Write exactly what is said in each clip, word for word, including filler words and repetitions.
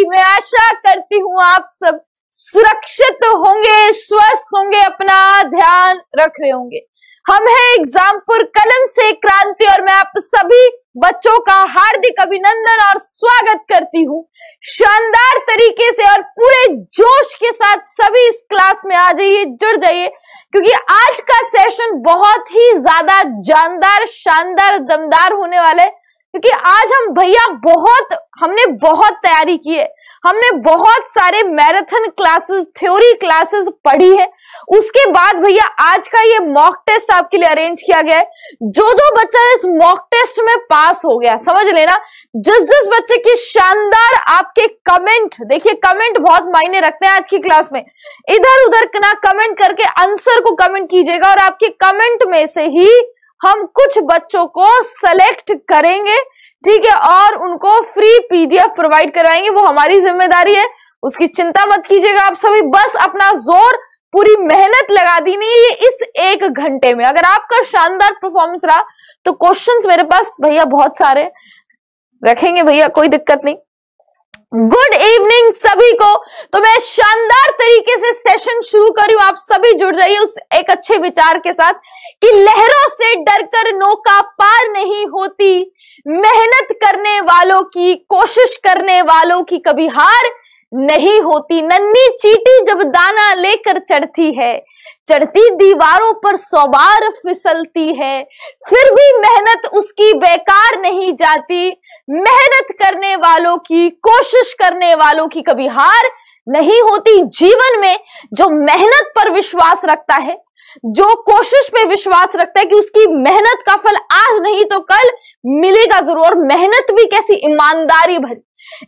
जी, मैं आशा करती हूँ आप सब सुरक्षित होंगे, स्वस्थ होंगे, अपना ध्यान रख रहे होंगे। हम हैं एग्जामपुर कलम से क्रांति और मैं आप सभी बच्चों का हार्दिक अभिनंदन और स्वागत करती हूँ। शानदार तरीके से और पूरे जोश के साथ सभी इस क्लास में आ जाइए, जुड़ जाइए, क्योंकि आज का सेशन बहुत ही ज्यादा जानदार, शानदार, दमदार होने वाला है। क्योंकि आज हम भैया बहुत हमने बहुत तैयारी की है, हमने बहुत सारे मैराथन क्लासेस, थ्योरी क्लासेस पढ़ी है। उसके बाद भैया आज का ये मॉक टेस्ट आपके लिए अरेंज किया गया है। जो जो बच्चा इस मॉक टेस्ट में पास हो गया, समझ लेना, जिस जिस बच्चे की शानदार आपके कमेंट, देखिए कमेंट बहुत मायने रखते हैं आज की क्लास में, इधर उधर ना कमेंट करके आंसर को कमेंट कीजिएगा और आपके कमेंट में से ही हम कुछ बच्चों को सेलेक्ट करेंगे, ठीक है, और उनको फ्री पीडीएफ प्रोवाइड कराएंगे। वो हमारी जिम्मेदारी है, उसकी चिंता मत कीजिएगा। आप सभी बस अपना जोर, पूरी मेहनत लगा दी नहीं है इस एक घंटे में। अगर आपका शानदार परफॉर्मेंस रहा तो क्वेश्चंस मेरे पास भैया बहुत सारे रखेंगे भैया, कोई दिक्कत नहीं। गुड इवनिंग सभी को। तो मैं शानदार तरीके से सेशन शुरू कर रही हूं, आप सभी जुड़ जाइए उस एक अच्छे विचार के साथ कि लहरों से डरकर नौका पार नहीं होती, मेहनत करने वालों की, कोशिश करने वालों की कभी हार नहीं होती। नन्ही चींटी जब दाना लेकर चढ़ती है, चढ़ती दीवारों पर सौ बार फिसलती है, फिर भी मेहनत उसकी बेकार नहीं जाती। मेहनत करने वालों की, कोशिश करने वालों की कभी हार नहीं होती। जीवन में जो मेहनत पर विश्वास रखता है, जो कोशिश पे विश्वास रखता है कि उसकी मेहनत का फल आज नहीं तो कल मिलेगा जरूर, और मेहनत भी कैसी, ईमानदारी भरी,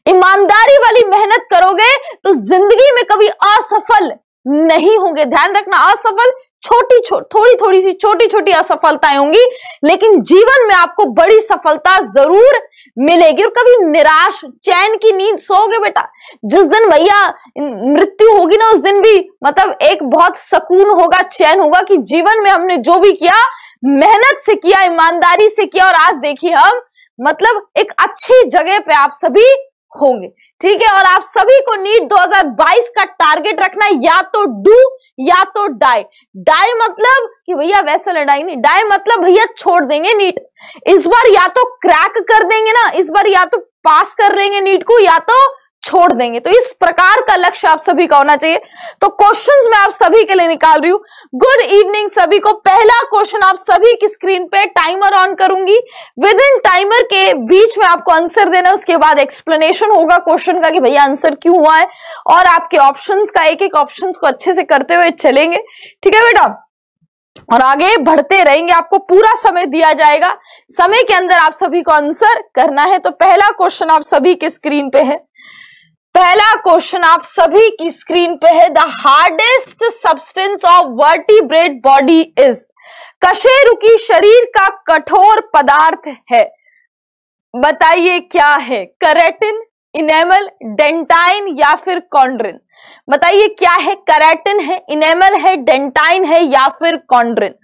ईमानदारी वाली मेहनत करोगे तो जिंदगी में कभी असफल नहीं होंगे। ध्यान रखना, असफल छोटी छोटी थोड़ी थोड़ी सी छोटी छोटी असफलताएं होंगी, लेकिन जीवन में आपको बड़ी सफलता जरूर मिलेगी। और कभी निराश, चैन की नींद सोओगे बेटा, जिस दिन भैया मृत्यु होगी ना, उस दिन भी मतलब एक बहुत सुकून होगा, चैन होगा कि जीवन में हमने जो भी किया मेहनत से किया, ईमानदारी से किया, और आज देखिए हम मतलब एक अच्छी जगह पे आप सभी होंगे, ठीक है। और आप सभी को नीट दो हज़ार बाईस का टारगेट रखना है, या तो डू या तो डाई। डाई मतलब कि भैया वैसे लड़ाई नहीं, डाई मतलब भैया छोड़ देंगे नीट। इस बार या तो क्रैक कर देंगे ना, इस बार या तो पास कर लेंगे नीट को, या तो छोड़ देंगे। तो इस प्रकार का लक्ष्य आप सभी का होना चाहिए। तो क्वेश्चंस मैं आप सभी के लिए निकाल रही हूं। गुड इवनिंग सभी को। पहला क्वेश्चन आप सभी की स्क्रीन पे, टाइमर ऑन करूंगी, विद इन टाइमर के बीच में आपको आंसर देना है। उसके बाद एक्सप्लेनेशन होगा क्वेश्चन का कि भैया आंसर क्यों हुआ है, और आपके ऑप्शंस का, एक एक ऑप्शंस को अच्छे से करते हुए चलेंगे, ठीक है बेटा, और आगे बढ़ते रहेंगे। आपको पूरा समय दिया जाएगा, समय के अंदर आप सभी को आंसर करना है। तो पहला क्वेश्चन आप सभी की स्क्रीन पे है, पहला क्वेश्चन आप सभी की स्क्रीन पे है। The hardest substance of vertebrate body is, कशेरु की शरीर का कठोर पदार्थ है, बताइए क्या है? केराटिन, इनेमल, डेंटाइन या फिर कॉन्ड्रिन। बताइए क्या है? केराटिन है, इनेमल है, डेंटाइन है या फिर कॉन्ड्रिन।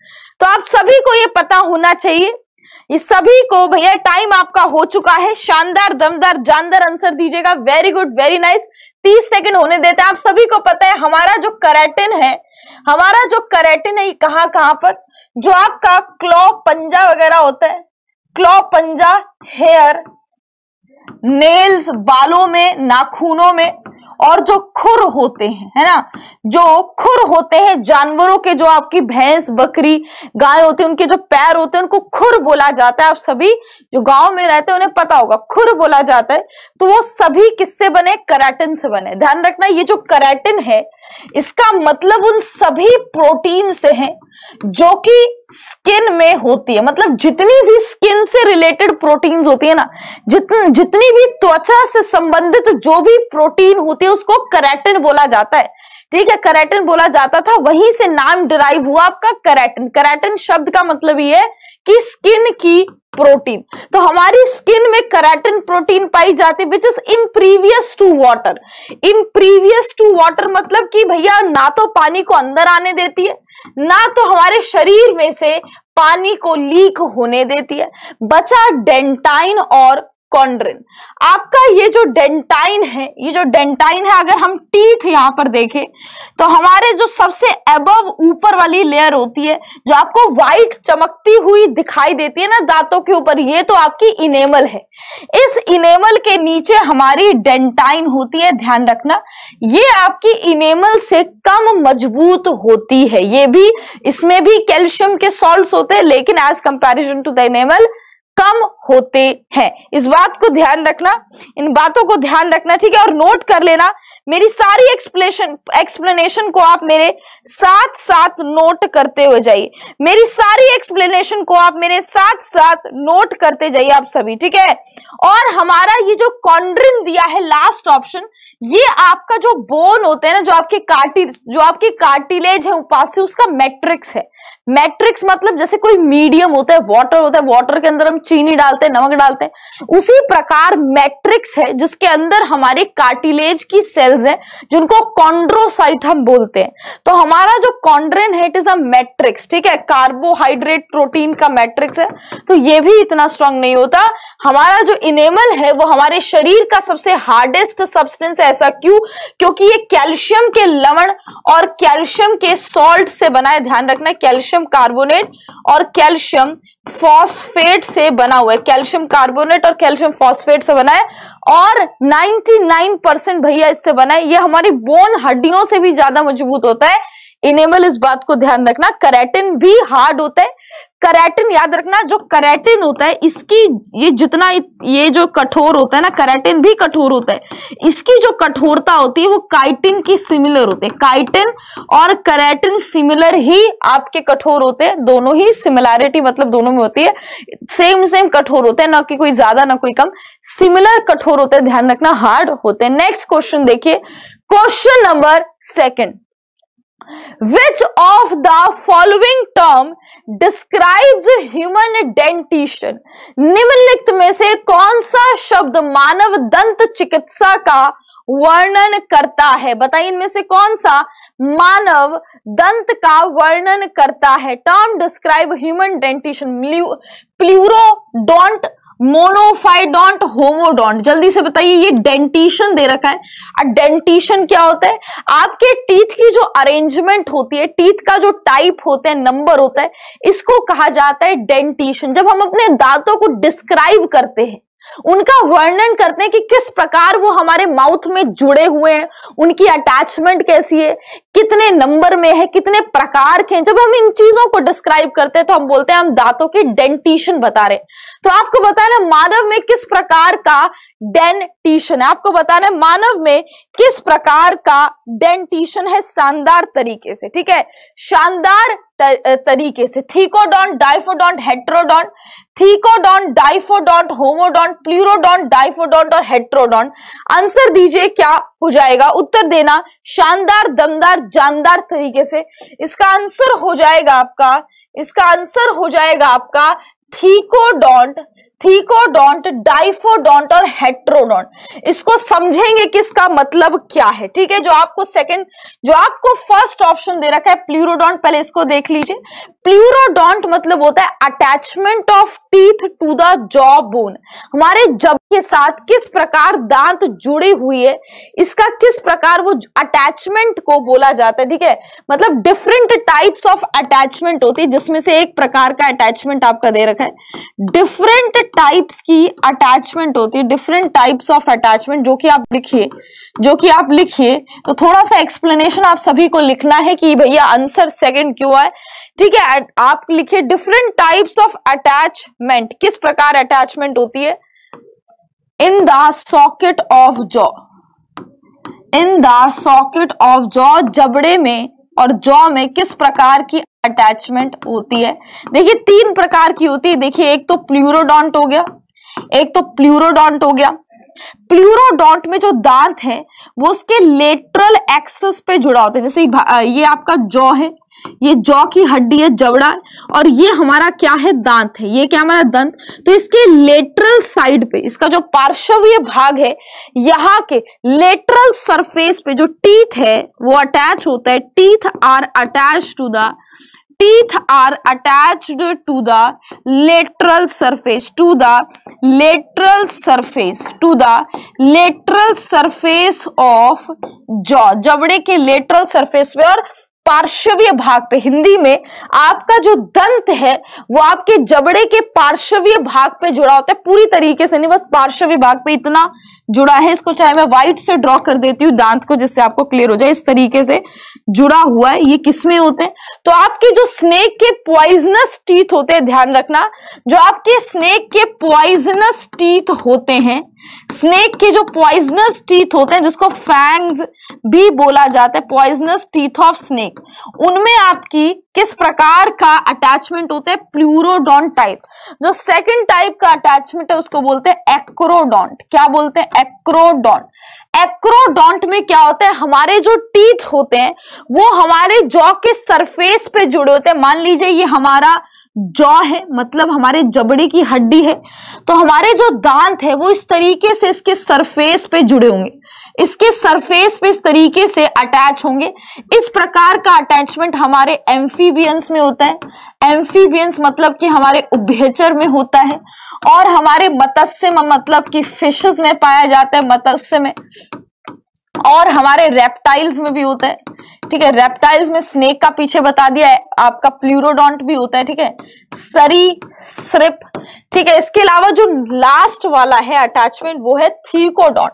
तो आप सभी को ये पता होना चाहिए। इस सभी को भैया टाइम आपका हो चुका है। शानदार, दमदार, जानदार आंसर दीजिएगा। Very good, very nice. तीस सेकंड होने देते हैं। आप सभी को पता है हमारा जो केराटिन है, हमारा जो केराटिन है ये कहाँ कहाँ पर, जो आपका क्लॉ, पंजा वगैरह होता है, क्लॉ, पंजा, हेयर, नेल्स, बालों में, नाखूनों में, और जो खुर होते हैं, है ना, जो खुर होते हैं जानवरों के, जो आपकी भैंस, बकरी, गाय होती है, उनके जो पैर होते हैं उनको खुर बोला जाता है। आप सभी जो गांव में रहते हैं उन्हें पता होगा, खुर बोला जाता है। तो वो सभी किससे बने? केराटिन से बने। ध्यान रखना, ये जो केराटिन है इसका मतलब उन सभी प्रोटीन से है जो कि स्किन में होती है। मतलब जितनी भी स्किन से रिलेटेड प्रोटीन्स होती है ना, जितन, जितनी भी त्वचा से संबंधित जो भी प्रोटीन होती है उसको केराटिन बोला जाता है, ठीक है, केराटिन बोला जाता था। वहीं से नाम डिराइव हुआ आपका केराटिन। केराटिन शब्द का मतलब ये है कि स्किन की प्रोटीन। तो हमारी स्किन में केराटिन प्रोटीन पाई जाती है, which is impervious to water. Impervious to water मतलब कि भैया ना तो पानी को अंदर आने देती है, ना तो हमारे शरीर में से पानी को लीक होने देती है। बचा डेंटाइन और कॉन्ड्रिन। आपका ये जो डेंटाइन है, ये जो डेंटाइन है, अगर हम टीथ यहाँ पर देखें तो हमारे जो सबसे अबव ऊपर वाली लेयर होती है जो आपको व्हाइट चमकती हुई दिखाई देती है ना दांतों के ऊपर, ये तो आपकी इनेमल है। इस इनेमल के नीचे हमारी डेंटाइन होती है, ध्यान रखना ये आपकी इनेमल से कम मजबूत होती है। ये भी, इसमें भी कैल्शियम के सॉल्ट्स होते हैं लेकिन as comparison to the enamel कम होते हैं। इस बात को ध्यान रखना, इन बातों को ध्यान रखना, ठीक है। और नोट कर लेना, मेरी सारी एक्सप्लेनेशन एक्सप्लेनेशन को आप मेरे साथ साथ नोट करते हुए जाइए, मेरी सारी एक्सप्लेनेशन को आप मेरे साथ साथ नोट करते जाइए आप सभी, ठीक है। और हमारा ये जो कॉन्ड्रिन दिया है लास्ट ऑप्शन, ये आपका जो बोन होते हैं ना, जो आपके कार्टी जो आपके कार्टिलेज है उपास्थि, उसका मैट्रिक्स है। मैट्रिक्स मतलब जैसे कोई मीडियम होता है, वाटर होता है, वाटर के अंदर हम चीनी डालते हैं, नमक डालते हैं, उसी प्रकार मैट्रिक्स है जिसके अंदर हमारे कार्टिलेज की सेल्स हैं जिनको कॉन्ड्रोसाइट हम बोलते हैं। तो हमारा जो कॉन्ड्रिन है इट इज अ मैट्रिक्स, ठीक है, कार्बोहाइड्रेट प्रोटीन का मैट्रिक्स है, तो ये भी इतना स्ट्रांग नहीं होता। हमारा जो इनेमल है वो हमारे शरीर का सबसे हार्डेस्ट सब्सटेंस है। ऐसा क्यों? क्योंकि ये कैल्शियम के लवण और कैल्शियम के सॉल्ट से बना है, ध्यान रखना, कैल्शियम कार्बोनेट और कैल्शियम फॉस्फेट से बना हुआ है, कैल्शियम कार्बोनेट और कैल्शियम फॉस्फेट से बना है। और निन्यानवे परसेंट भैया इससे बना है। ये हमारी बोन, हड्डियों से भी ज्यादा मजबूत होता है इनेमल, इस बात को ध्यान रखना। कैरेटिन भी हार्ड होता है, कैरेटिन याद रखना, जो कैरेटिन होता है इसकी, ये जितना ये जो कठोर होता है ना, कैरेटिन भी कठोर होता है, इसकी जो कठोरता होती है वो काइटिन की सिमिलर होते हैं। काइटिन और कैरेटिन सिमिलर ही आपके कठोर होते हैं, दोनों ही सिमिलैरिटी मतलब दोनों में होती है, सेम सेम कठोर होते हैं, ना कि कोई ज्यादा ना कोई कम, सिमिलर कठोर होते हैं, ध्यान रखना, हार्ड होते हैं। नेक्स्ट क्वेश्चन देखिए, question number second, Which of the following term describes human dentition? निम्नलिखित में से कौन सा शब्द मानव दंत चिकित्सा का वर्णन करता है? बताइए इनमें से कौन सा मानव दंत का वर्णन करता है? Term describe human dentition, pleurodont, monophyodont, homodont, जल्दी से बताइए। ये डेंटिशन दे रखा है, और डेंटिशन क्या होता है? आपके टीथ की जो अरेंजमेंट होती है, टीथ का जो टाइप होता है, नंबर होता है, इसको कहा जाता है डेंटिशन। जब हम अपने दांतों को डिस्क्राइब करते हैं, उनका वर्णन करते हैं कि किस प्रकार वो हमारे माउथ में जुड़े हुए हैं, उनकी अटैचमेंट कैसी है, कितने नंबर में है, कितने प्रकार के हैं, जब हम इन चीजों को डिस्क्राइब करते हैं तो हम बोलते हैं हम दांतों के डेंटिशन बता रहे हैं। तो आपको बताना मानव में किस प्रकार का डेंटिशन है, आपको बताना है मानव में किस प्रकार का डेंटिशन है, शानदार तरीके से, ठीक है, शानदार तरीके से। Thecodont, diphyodont, heterodont, thecodont, diphyodont, homodont, pleurodont, diphyodont और हेट्रोडोंट। आंसर दीजिए, क्या हो जाएगा उत्तर देना? शानदार, दमदार, जानदार तरीके से। इसका आंसर हो जाएगा आपका, इसका आंसर हो जाएगा आपका थीकोडोंट, थीकोडोंट, डाइफोडोंट और हेट्रोडोंट। इसको समझेंगे किसका मतलब क्या है, ठीक है। जो आपको सेकंड, जो आपको फर्स्ट ऑप्शन दे रखा है प्लूरोडोंट, पहले इसको देख लीजिए। प्लूरोडोंट मतलब होता है attachment of teeth to the jaw bone, हमारे जब के साथ किस प्रकार दांत जुड़ी हुई है, इसका किस प्रकार वो अटैचमेंट को बोला जाता है, ठीक है। मतलब डिफरेंट टाइप्स ऑफ अटैचमेंट होती है, जिसमें से एक प्रकार का अटैचमेंट आपका दे रखा है, डिफरेंट टाइप्स की अटैचमेंट होती है, डिफरेंट टाइप्स ऑफ अटैचमेंट, जो कि आप लिखिए, जो कि आप लिखिए। तो थोड़ा सा एक्सप्लेनेशन आप सभी को लिखना है कि भैया आंसर सेकंड क्यों है, ठीक है। आप लिखिए डिफरेंट टाइप्स ऑफ अटैचमेंट, किस प्रकार अटैचमेंट होती है, in the socket of jaw, in the socket of jaw, जबड़े में और जॉ में किस प्रकार की अटैचमेंट होती है। देखिए तीन प्रकार की होती है, देखिए एक तो प्लूरोडोंट हो गया, एक तो प्लूरोडोंट हो गया। प्लूरोडोंट में जो दांत है वो उसके लेटरल एक्सिस पे जुड़ा होता है, जैसे ये आपका जॉ है, ये जॉ की हड्डी है, जबड़ा, और ये हमारा क्या है, दांत है, ये क्या हमारा दंत। तो इसके लेटरल साइड पे, इसका जो पार्श्वीय भाग है, यहाँ के लेटरल सरफेस पे जो टीथ है वो अटैच होता है। Teeth are attach to the teeth are attached to the lateral surface, to the lateral surface to the lateral surface of jaw, जबड़े के lateral surface पे और पार्श्वीय भाग पे। हिंदी में आपका जो दंत है वो आपके जबड़े के पार्श्वीय भाग पे जुड़ा होता है, पूरी तरीके से नहीं, बस पार्श्वीय भाग पे इतना जुड़ा है। इसको चाहे मैं व्हाइट से ड्रॉ कर देती हूँ दांत को, जिससे आपको क्लियर हो जाए। इस तरीके से जुड़ा हुआ है, ये किसमें होते हैं? तो आपके जो स्नेक के पॉइजनस टीथ होते हैं, ध्यान रखना, जो आपके स्नेक के पॉइजनस टीथ होते हैं, स्नेक के जो पॉइजनस टीथ होते हैं जिसको फैंग्स भी बोला जाता है, पॉइजनस टीथ ऑफ स्नेक, उनमें आपकी किस प्रकार का अटैचमेंट होता है? Pleurodont type. जो सेकंड टाइप का अटैचमेंट है उसको बोलते हैं एक्रोडोंट। क्या बोलते हैं? एक्रोडोंट। एक्रोडोंट में क्या होता है? हमारे जो टीथ होते हैं वो हमारे जॉ के सरफेस पे जुड़े होते हैं। मान लीजिए ये हमारा जॉ है, मतलब हमारे जबड़े की हड्डी है, तो हमारे जो दांत है वो इस तरीके से इसके सरफेस पे जुड़े होंगे, इसके सरफेस पे इस तरीके से अटैच होंगे। इस प्रकार का अटैचमेंट हमारे एम्फीबियंस में होता है। एम्फीबियंस मतलब कि हमारे उभयचर में होता है, और हमारे मत्स्य में मतलब कि फिशेस में पाया जाता है, मत्स्य में, और हमारे रेप्टाइल्स में भी होता है। ठीक है, रेप्टाइल्स में स्नेक का पीछे बता दिया है, आपका प्लूरोडोंट भी होता है। ठीक है, सरीसृप। ठीक है, इसके अलावा जो लास्ट वाला है अटैचमेंट वो है थीकोडोंट।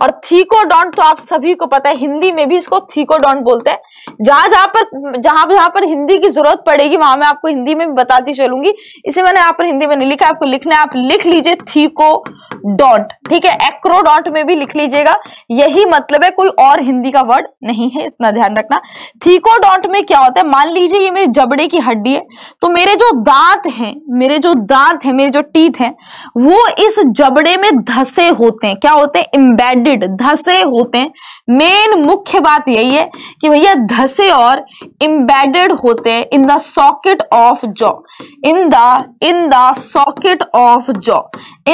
और थीकोडोंट तो आप सभी को पता है, हिंदी में भी इसको थीकोडोंट बोलते हैं। जहां जहां पर जहां जहां पर हिंदी की जरूरत पड़ेगी वहां मैं आपको हिंदी में भी बताती चलूंगी। इसे मैंने यहाँ पर हिंदी में नहीं लिखा, आपको लिखना है, आप लिख लीजिए थीकोडोंट। ठीक है, एक्रोडोंट में भी लिख लीजिएगा, यही मतलब है, कोई और हिंदी का वर्ड नहीं है, इतना ध्यान रखना। थीकोडोंट में क्या होता है? मान लीजिए ये मेरे जबड़े की हड्डी है, तो मेरे जो दांत है मेरे जो दांत है मेरे जो टीथ है वो इस जबड़े में धसे होते हैं। क्या होते हैं? एम्बेडेड, धसे होते हैं। मेन मुख्य बात यही है कि भैया धसे और एम्बेडेड होते हैं in the socket of jaw, in the in the socket of jaw,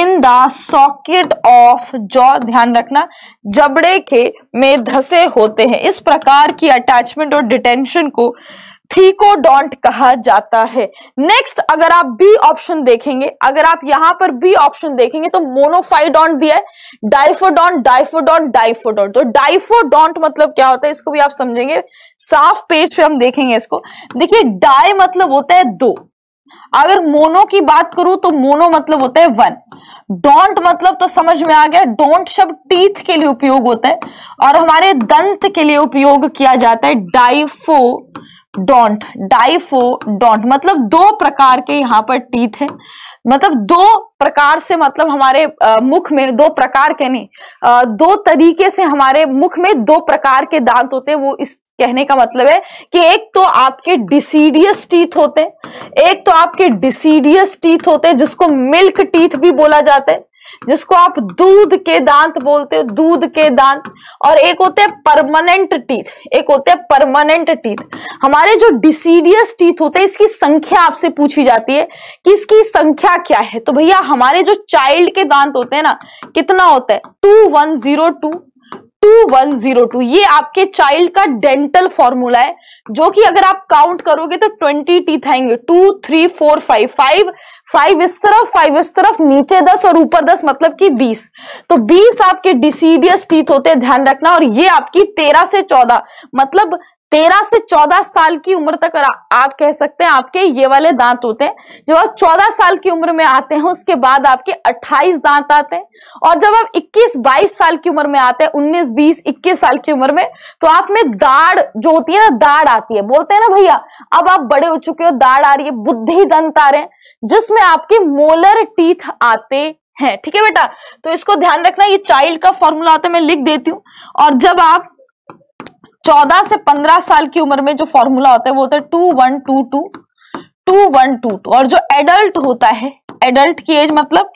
in the socket of jaw. ध्यान रखना, जबड़े के में धसे होते हैं। इस प्रकार की अटैचमेंट और डिटेंशन को थीकोडोंट कहा जाता है। नेक्स्ट, अगर आप बी ऑप्शन देखेंगे, अगर आप यहां पर बी ऑप्शन देखेंगे तो मोनोफाइडोंट दिया है, डाइफोडोंट, डाइफोडोंट, डाइफोडोंट। तो डाइफोडोंट मतलब क्या होता है इसको भी आप समझेंगे, साफ पेज पे हम देखेंगे इसको। देखिए, डाई मतलब होता है दो, अगर मोनो की बात करूं तो मोनो मतलब होता है वन, डोंट मतलब तो समझ में आ गया। डोंट शब्द टीथ के लिए उपयोग होता है और हमारे दंत के लिए उपयोग किया जाता है। डाइफो डोंट, डाइफोडोंट मतलब दो प्रकार के यहाँ पर टीथ है, मतलब दो प्रकार से, मतलब हमारे मुख में दो प्रकार के नहीं दो तरीके से हमारे मुख में दो प्रकार के दांत होते हैं। वो इस कहने का मतलब है कि एक तो आपके डिसीडियस टीथ होते हैं, एक तो आपके डिसीडियस टीथ होते हैं जिसको मिल्क टीथ भी बोला जाता है, जिसको आप दूध के दांत बोलते हो, दूध के दांत। और एक होते हैं परमानेंट टीथ, एक होते हैं परमानेंट टीथ। हमारे जो डिसीडियस टीथ होते हैं इसकी संख्या आपसे पूछी जाती है कि इसकी संख्या क्या है। तो भैया हमारे जो चाइल्ड के दांत होते हैं ना, कितना होता है? Two one zero two, two one zero two. ये आपके चाइल्ड का डेंटल फॉर्मूला है, जो कि अगर आप काउंट करोगे तो ट्वेंटी टीथ आएंगे। Two three four five, five five इस तरफ, फाइव इस तरफ, नीचे दस और ऊपर दस, मतलब कि बीस। तो बीस आपके डिसीडियस टीथ होते हैं, ध्यान रखना। और ये आपकी तेरह से चौदह, मतलब तेरह से चौदह साल की उम्र तक आप कह सकते हैं आपके ये वाले दांत होते हैं। जब आप चौदह साल की उम्र में आते हैं उसके बाद आपके अट्ठाईस दांत आते हैं, और जब आप इक्कीस बाईस साल की उम्र में आते हैं, उन्नीस बीस इक्कीस साल की उम्र में, तो आप में दाढ़ जो होती है ना, दाढ़ आती है। बोलते हैं ना भैया अब आप बड़े हो चुके हो, दाढ़ आ रही है, बुद्धि दंत आ रहे हैं, जिसमें आपके मोलर टीथ आते हैं। ठीक है बेटा, तो इसको ध्यान रखना, ये चाइल्ड का फॉर्मूला होता है, मैं लिख देती हूँ। और जब आप चौदह से पंद्रह साल की उम्र में जो फॉर्मूला होता है वो होता है two one two two, two one two two. और जो एडल्ट होता है, एडल्ट की एज मतलब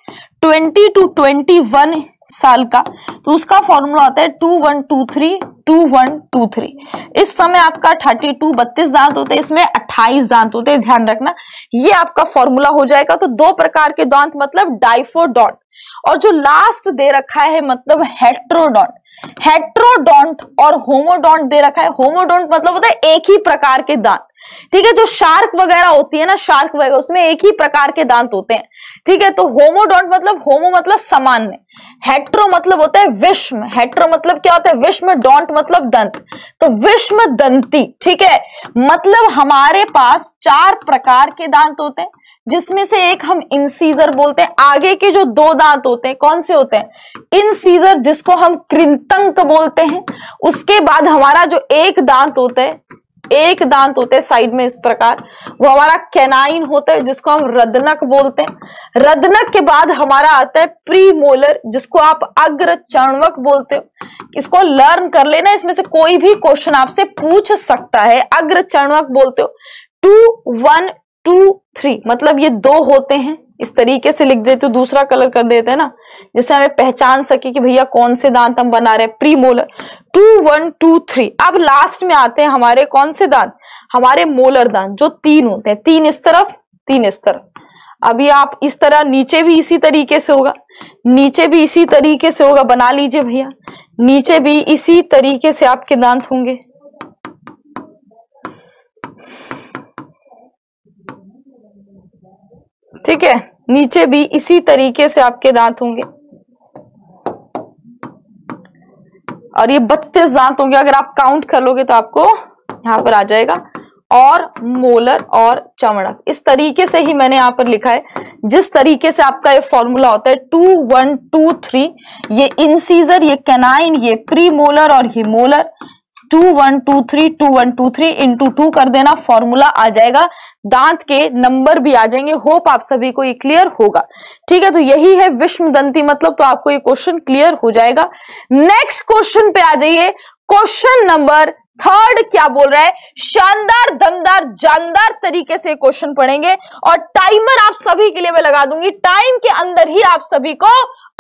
बीस टू इक्कीस साल का, तो उसका फॉर्मूला होता है two one two three, two one two three. इस समय आपका बत्तीस दांत होते हैं, इसमें अट्ठाईस दांत होते हैं, ध्यान रखना। ये आपका फॉर्मूला हो जाएगा। तो दो प्रकार के दांत मतलब डाइफोडोंट, और जो लास्ट दे रखा है मतलब हेट्रोडोंट, हेट्रोडोंट और होमोडोंट दे रखा है। होमोडोंट मतलब होता है एक ही प्रकार के दांत, ठीक है, जो शार्क वगैरह होती है ना, शार्क वगैरह, उसमें एक ही प्रकार के दांत होते हैं। ठीक है, तो होमोडोंट मतलब होमो मतलब सामान्य, हेट्रो मतलब होता है विश्व, हेट्रो मतलब क्या होता है विश्व, डोंट मतलब दंत, तो विश्व दंती। ठीक है, मतलब हमारे पास चार प्रकार के दांत होते हैं, जिसमें से एक हम इंसीजर बोलते हैं। आगे के जो दो दांत होते हैं कौन से होते हैं? इंसीजर, जिसको हम कृतंक बोलते हैं। उसके बाद हमारा जो एक दांत होता है, एक दांत होते हैं साइड में इस प्रकार, वो हमारा कैनाइन होता है, जिसको हम रदनक बोलते हैं। रदनक के बाद हमारा आता है प्रीमोलर, जिसको आप अग्र चर्णवक बोलते हो। इसको लर्न कर लेना, इसमें से कोई भी क्वेश्चन आपसे पूछ सकता है। अग्र चर्णवक बोलते हो। टू वन टू थ्री मतलब ये दो होते हैं, इस तरीके से लिख देते हो, दूसरा कलर कर देते हैं ना, जिससे हमें पहचान सके कि भैया कौन से दांत हम बना रहे हैं, premolar. Two one two three. अब लास्ट में आते हैं हमारे कौन से दांत? हमारे मोलर दांत, जो तीन होते हैं, तीन इस तरफ तीन इस तरफ। अभी आप इस तरह नीचे भी इसी तरीके से होगा, नीचे भी इसी तरीके से होगा, बना लीजिए भैया, नीचे भी इसी तरीके से आपके दांत होंगे। ठीक है, नीचे भी इसी तरीके से आपके दांत होंगे, और ये बत्तीस दांत होंगे। अगर आप काउंट कर लोगे तो आपको यहाँ पर आ जाएगा। और मोलर और चमड़क, इस तरीके से ही मैंने यहाँ पर लिखा है, जिस तरीके से आपका ये फॉर्मूला होता है। टू वन टू थ्री, ये इंसीजर, ये कैनाइन, ये प्री मोलर और ये molar. Two one two three, two one two three into two कर देना, फॉर्मूला आ जाएगा, दांत के नंबर भी आ जाएंगे। होप आप सभी को ये क्लियर होगा। ठीक है, तो यही है विषमदंती मतलब, तो आपको ये क्वेश्चन क्लियर हो जाएगा। नेक्स्ट क्वेश्चन पे आ जाइए, क्वेश्चन नंबर थर्ड क्या बोल रहा है। शानदार, दमदार, जानदार तरीके से क्वेश्चन पढ़ेंगे, और टाइमर आप सभी के लिए मैं लगा दूंगी, टाइम के अंदर ही आप सभी को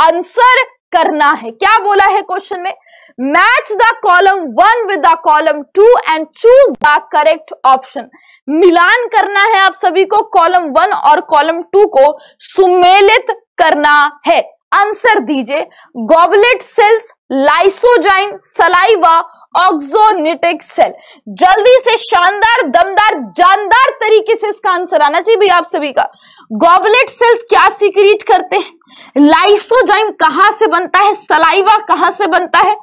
आंसर करना है। क्या बोला है क्वेश्चन में? Match the column one with the column two and choose the correct option. मिलान करना है आप सभी को, कॉलम वन और कॉलम टू को सुमेलित करना है। आंसर दीजिए, goblet cells, lysozyme, saliva, oxyntic cell. जल्दी से, शानदार, दमदार, जानदार तरीके से इसका आंसर आना चाहिए भी आप सभी का। गॉबलेट सेल्स क्या सीक्रेट करते हैं, लाइसोजाइम कहां से बनता है, सलाइवा कहां से बनता है,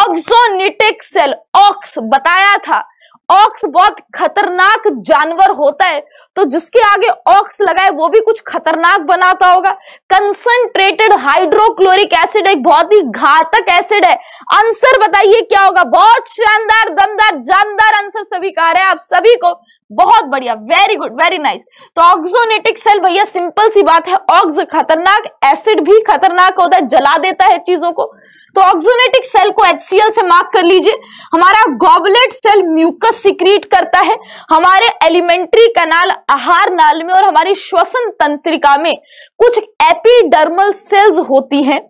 ऑक्सोनिटिक सेल। ऑक्स बताया था, ऑक्स बहुत खतरनाक जानवर होता है, तो जिसके आगे ऑक्स लगाए वो भी कुछ खतरनाक बनाता होगा। कंसंट्रेटेड हाइड्रोक्लोरिक एसिड एक बहुत ही घातक एसिड है। आंसर बताइए क्या होगा। बहुत शानदार, दमदार, जानदार आंसर सभी का आ रहा है, आप सभी को बहुत बढ़िया, वेरी गुड, वेरी नाइस। तो ऑक्सोनेटिक सेल, भैया सिंपल सी बात है, ऑक्स खतरनाक, एसिड भी खतरनाक होता है, जला देता है चीजों को। तो ऑक्सोनेटिक सेल को एचसीएल से मार्क कर लीजिए। हमारा गॉबलेट सेल म्यूकस सिक्रीट करता है, हमारे एलिमेंट्री कनाल, आहार नाल में और हमारी श्वसन तंत्रिका में कुछ एपिडर्मल सेल्स होती हैं,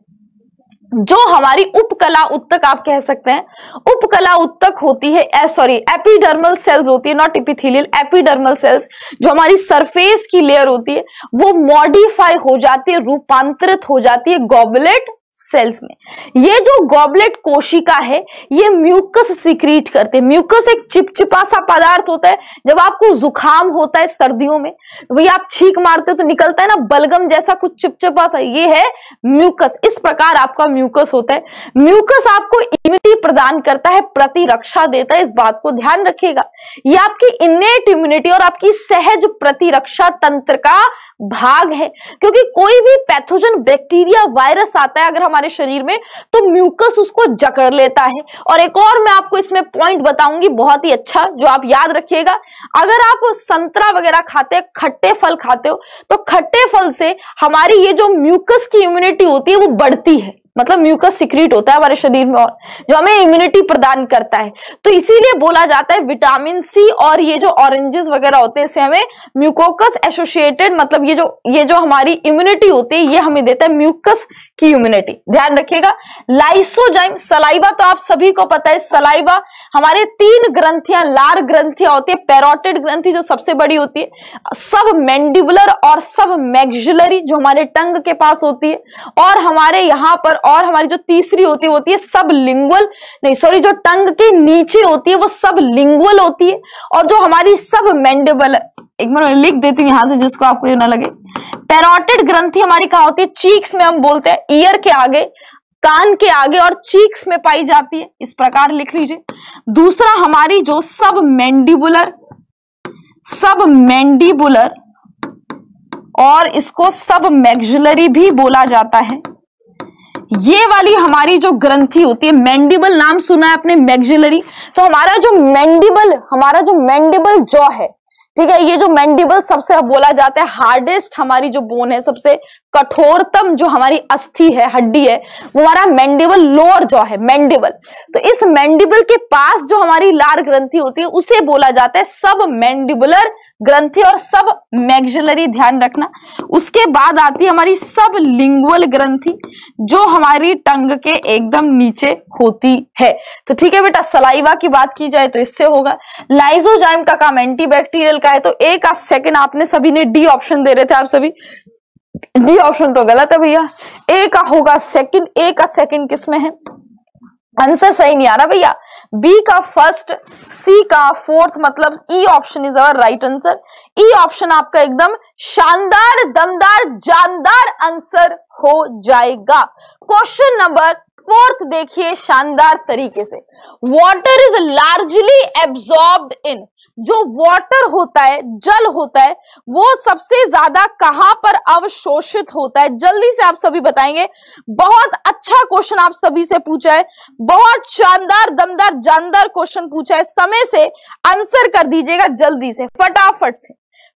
जो हमारी उपकला उत्तक आप कह सकते हैं, उपकला उत्तक होती है, सॉरी एपिडर्मल सेल्स होती है, नॉट एपिथेलियल, एपिडर्मल सेल्स, जो हमारी सरफेस की लेयर होती है, वो मॉडिफाई हो जाती है, रूपांतरित हो जाती है गॉबलेट सेल्स में। ये जो गॉबलेट कोशिका है, ये म्यूकस सिक्रीट करते हैं। म्यूकस एक चिपचिपा सा पदार्थ होता है, जब आपको जुकाम होता है सर्दियों में, भैया आप छींक मारते हो तो निकलता है ना बलगम जैसा कुछ चिपचिपा सा, ये है म्यूकस। इस प्रकार आपका म्यूकस होता है। म्यूकस आपको इम्यूनिटी प्रदान करता है, प्रतिरक्षा देता है, इस बात को ध्यान रखिएगा। ये आपकी इनेट इम्यूनिटी और आपकी सहज प्रतिरक्षा तंत्र का भाग है, क्योंकि कोई भी पैथोजन, बैक्टीरिया, वायरस आता है अगर हमारे शरीर में, तो म्यूकस उसको जकड़ लेता है। और एक और मैं आपको इसमें पॉइंट बताऊंगी बहुत ही अच्छा, जो आप याद रखिएगा। अगर आप संतरा वगैरह खाते, खट्टे फल खाते हो, तो खट्टे फल से हमारी ये जो म्यूकस की इम्यूनिटी होती है वो बढ़ती है, मतलब म्यूकस सिक्रीट होता है हमारे शरीर में, और जो हमें इम्यूनिटी प्रदान करता है। तो इसीलिए बोला जाता है विटामिन सी और ये जो ऑरेंजेस वगैरह होते हैं, इससे हमें म्यूकोकस एसोसिएटेड, मतलब ये जो ये जो हमारी इम्यूनिटी होती है, ये हमें देता है म्यूकस की इम्यूनिटी, ध्यान रखिएगा। लाइसोजाइम, सलाइवा तो आप सभी को पता है, सलाइवा हमारे तीन ग्रंथियां, लार ग्रंथियां होती है, पैरोटिड ग्रंथि जो सबसे बड़ी होती है, सब मैंडिबुलर और सब मैक्सिलरी जो हमारे टंग के पास होती है, और हमारे यहाँ पर और हमारी जो तीसरी होती है होती है सब लिंगुअल नहीं सॉरी जो टंग के नीचे होती है वो सब लिंगुअल होती है। और जो हमारी सब मैंडिबल, एक मैं लिख देती हूँ यहां से जिसको आपको ये ना लगे, पेरोटिड ग्रंथि हमारी कहाँ होती है? चीक्स में हम बोलते हैं, ईयर के आगे, कान के आगे और चीक्स में पाई जाती है। इस प्रकार लिख लीजिए। दूसरा हमारी जो सब मैंडिबुलर सब मैंडिबुलर और इसको सब मैक्सिलरी भी बोला जाता है, ये वाली हमारी जो ग्रंथि होती है, मैंडिबल नाम सुना है अपने, मैक्सिलरी। तो हमारा जो मैंडिबल हमारा जो मैंडिबल जॉ है, ठीक है, ये जो मैंडिबल सबसे बोला जाता है हार्डेस्ट हमारी जो बोन है, सबसे कठोरतम जो हमारी अस्थि है, हड्डी है, वो हमारा मैंडिबल लोअर जॉ है, मैंडिबल। तो इस मैंडिबल के पास जो हमारी लार ग्रंथि होती है उसे बोला जाता है सब मैंडिबुलर ग्रंथि और सब मैक्सिलरी, ध्यान रखना। उसके बाद आती है हमारी सब लिंगुअल ग्रंथि जो हमारी टंग के एकदम नीचे होती है। तो ठीक है बेटा, सलाइवा की बात की जाए तो इससे होगा। लाइजोजाइम का काम एंटीबैक्टीरियल का है, तो एक सेकंड, आपने सभी ने डी ऑप्शन दे रहे थे, आप सभी डी ऑप्शन तो गलत है भैया। ए का होगा सेकंड, ए का सेकंड किसमें है? आंसर सही नहीं आ रहा भैया। बी का फर्स्ट, सी का फोर्थ, मतलब E option is our right answer. E option आपका एकदम शानदार, दमदार, जानदार आंसर हो जाएगा। क्वेश्चन नंबर फोर्थ देखिए शानदार तरीके से। Water is largely absorbed in, जो वाटर होता है, जल होता है, वो सबसे ज्यादा कहां पर अवशोषित होता है? जल्दी से आप सभी बताएंगे। बहुत अच्छा क्वेश्चन आप सभी से पूछा है, बहुत शानदार, दमदार, जानदार क्वेश्चन पूछा है। समय से आंसर कर दीजिएगा, जल्दी से, फटाफट से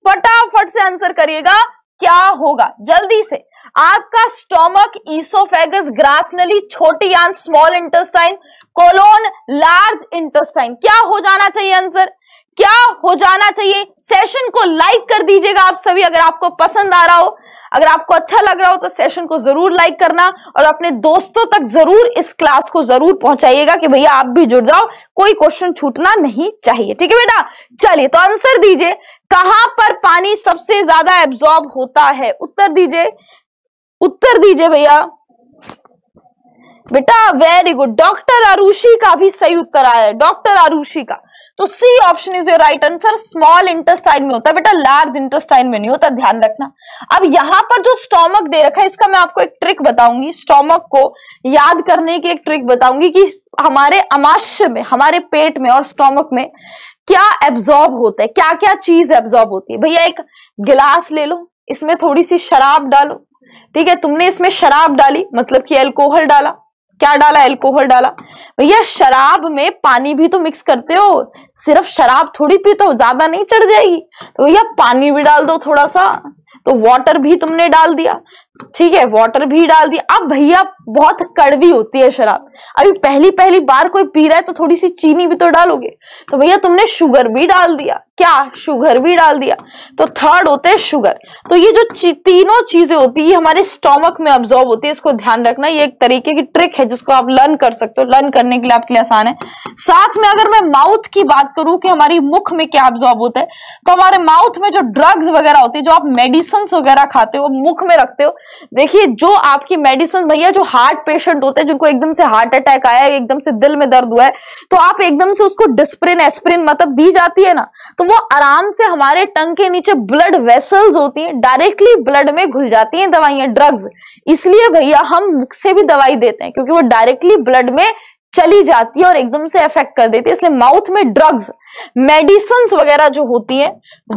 फटाफट से आंसर करिएगा। क्या होगा जल्दी से? आपका स्टोमक, इसोफेगस, ग्रास नली, छोटी आंत small intestine, colon large intestine, क्या हो जाना चाहिए आंसर? क्या हो जाना चाहिए? सेशन को लाइक कर दीजिएगा आप सभी, अगर आपको पसंद आ रहा हो, अगर आपको अच्छा लग रहा हो तो सेशन को जरूर लाइक करना और अपने दोस्तों तक जरूर इस क्लास को जरूर पहुंचाइएगा कि भैया आप भी जुड़ जाओ, कोई क्वेश्चन छूटना नहीं चाहिए। ठीक है बेटा, चलिए तो आंसर दीजिए, कहां पर पानी सबसे ज्यादा एब्जॉर्ब होता है? उत्तर दीजिए, उत्तर दीजिए भैया। बेटा वेरी गुड, डॉक्टर आरुषि का भी सही उत्तर आया है, डॉक्टर आरुषि का। तो C option is your right answer. Small intestine में होता है बेटा, लार्ज इंटेस्टाइन में नहीं होता, ध्यान रखना। अब यहां पर जो स्टोमक दे रखा है, इसका मैं आपको एक ट्रिक बताऊंगी, स्टोमक को याद करने की एक ट्रिक बताऊंगी कि हमारे अमाशय में, हमारे पेट में और स्टोमक में क्या एब्जॉर्ब होता है, क्या क्या चीज एब्जॉर्ब होती है। भैया एक गिलास ले लो, इसमें थोड़ी सी शराब डालो, ठीक है, तुमने इसमें शराब डाली, मतलब कि एल्कोहल डाला, क्या डाला? एल्कोहल डाला। भैया शराब में पानी भी तो मिक्स करते हो, सिर्फ शराब थोड़ी पीते हो, ज्यादा नहीं चढ़ जाएगी, तो भैया पानी भी डाल दो थोड़ा सा। तो वाटर भी तुमने डाल दिया, ठीक है, वाटर भी डाल दिया। अब भैया बहुत कड़वी होती है शराब, अभी पहली पहली बार कोई पी रहा है तो थोड़ी सी चीनी भी तो डालोगे, तो भैया तुमने शुगर भी डाल दिया, क्या? शुगर भी डाल दिया। तो थर्ड होते हैं शुगर। तो ये जो ची, तीनों चीजें होती है हमारे स्टोमक में एब्जॉर्ब होती है, इसको ध्यान रखना। ये एक तरीके की ट्रिक है जिसको आप लर्न कर सकते हो, लर्न करने के लिए आपके लिए आसान है। साथ में अगर मैं माउथ की बात करूं कि हमारी मुख में क्या एब्जॉर्ब होता है, तो हमारे माउथ में जो ड्रग्स वगैरह होती है, जो आप मेडिसिन वगैरह खाते हो, मुख में रखते हो, देखिए जो आपकी मेडिसिन, भैया जो हार्ट पेशेंट होते हैं, जिनको एकदम से हार्ट अटैक आया है, एकदम से दिल में दर्द हुआ है, तो आप एकदम से उसको डिस्प्रिन, एस्प्रिन मतलब दी जाती है ना, तो वो आराम से हमारे टंग के नीचे ब्लड वेसल्स होती हैं, डायरेक्टली ब्लड में घुल जाती हैं दवाइयां, ड्रग्स। इसलिए भैया हम मुख से भी दवाई देते हैं क्योंकि वो डायरेक्टली ब्लड में चली जाती है और एकदम से अफेक्ट कर देती है। इसलिए माउथ में ड्रग्स, मेडिसिन्स वगैरह जो होती है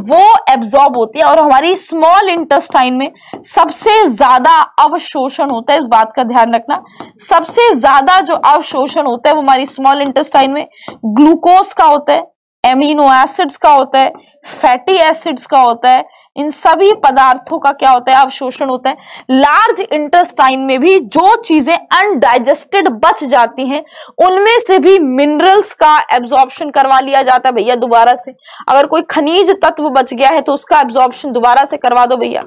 वो एब्जॉर्ब होती है। और हमारी स्मॉल इंटेस्टाइन में सबसे ज्यादा अवशोषण होता है, इस बात का ध्यान रखना। सबसे ज्यादा जो अवशोषण होता है वो हमारी स्मॉल इंटेस्टाइन में ग्लूकोज का होता है, एमिनो एसिड्स का होता है, फैटी एसिड्स का होता है, इन सभी पदार्थों का क्या होता है? अवशोषण होता है। लार्ज इंटेस्टाइन में भी जो चीजें अनडाइजेस्टेड बच जाती हैं, उनमें से भी मिनरल्स का एब्जॉर्प्शन करवा लिया जाता है भैया दोबारा से। अगर कोई खनिज तत्व बच गया है तो उसका एब्जॉर्प्शन दोबारा से करवा दो भैया।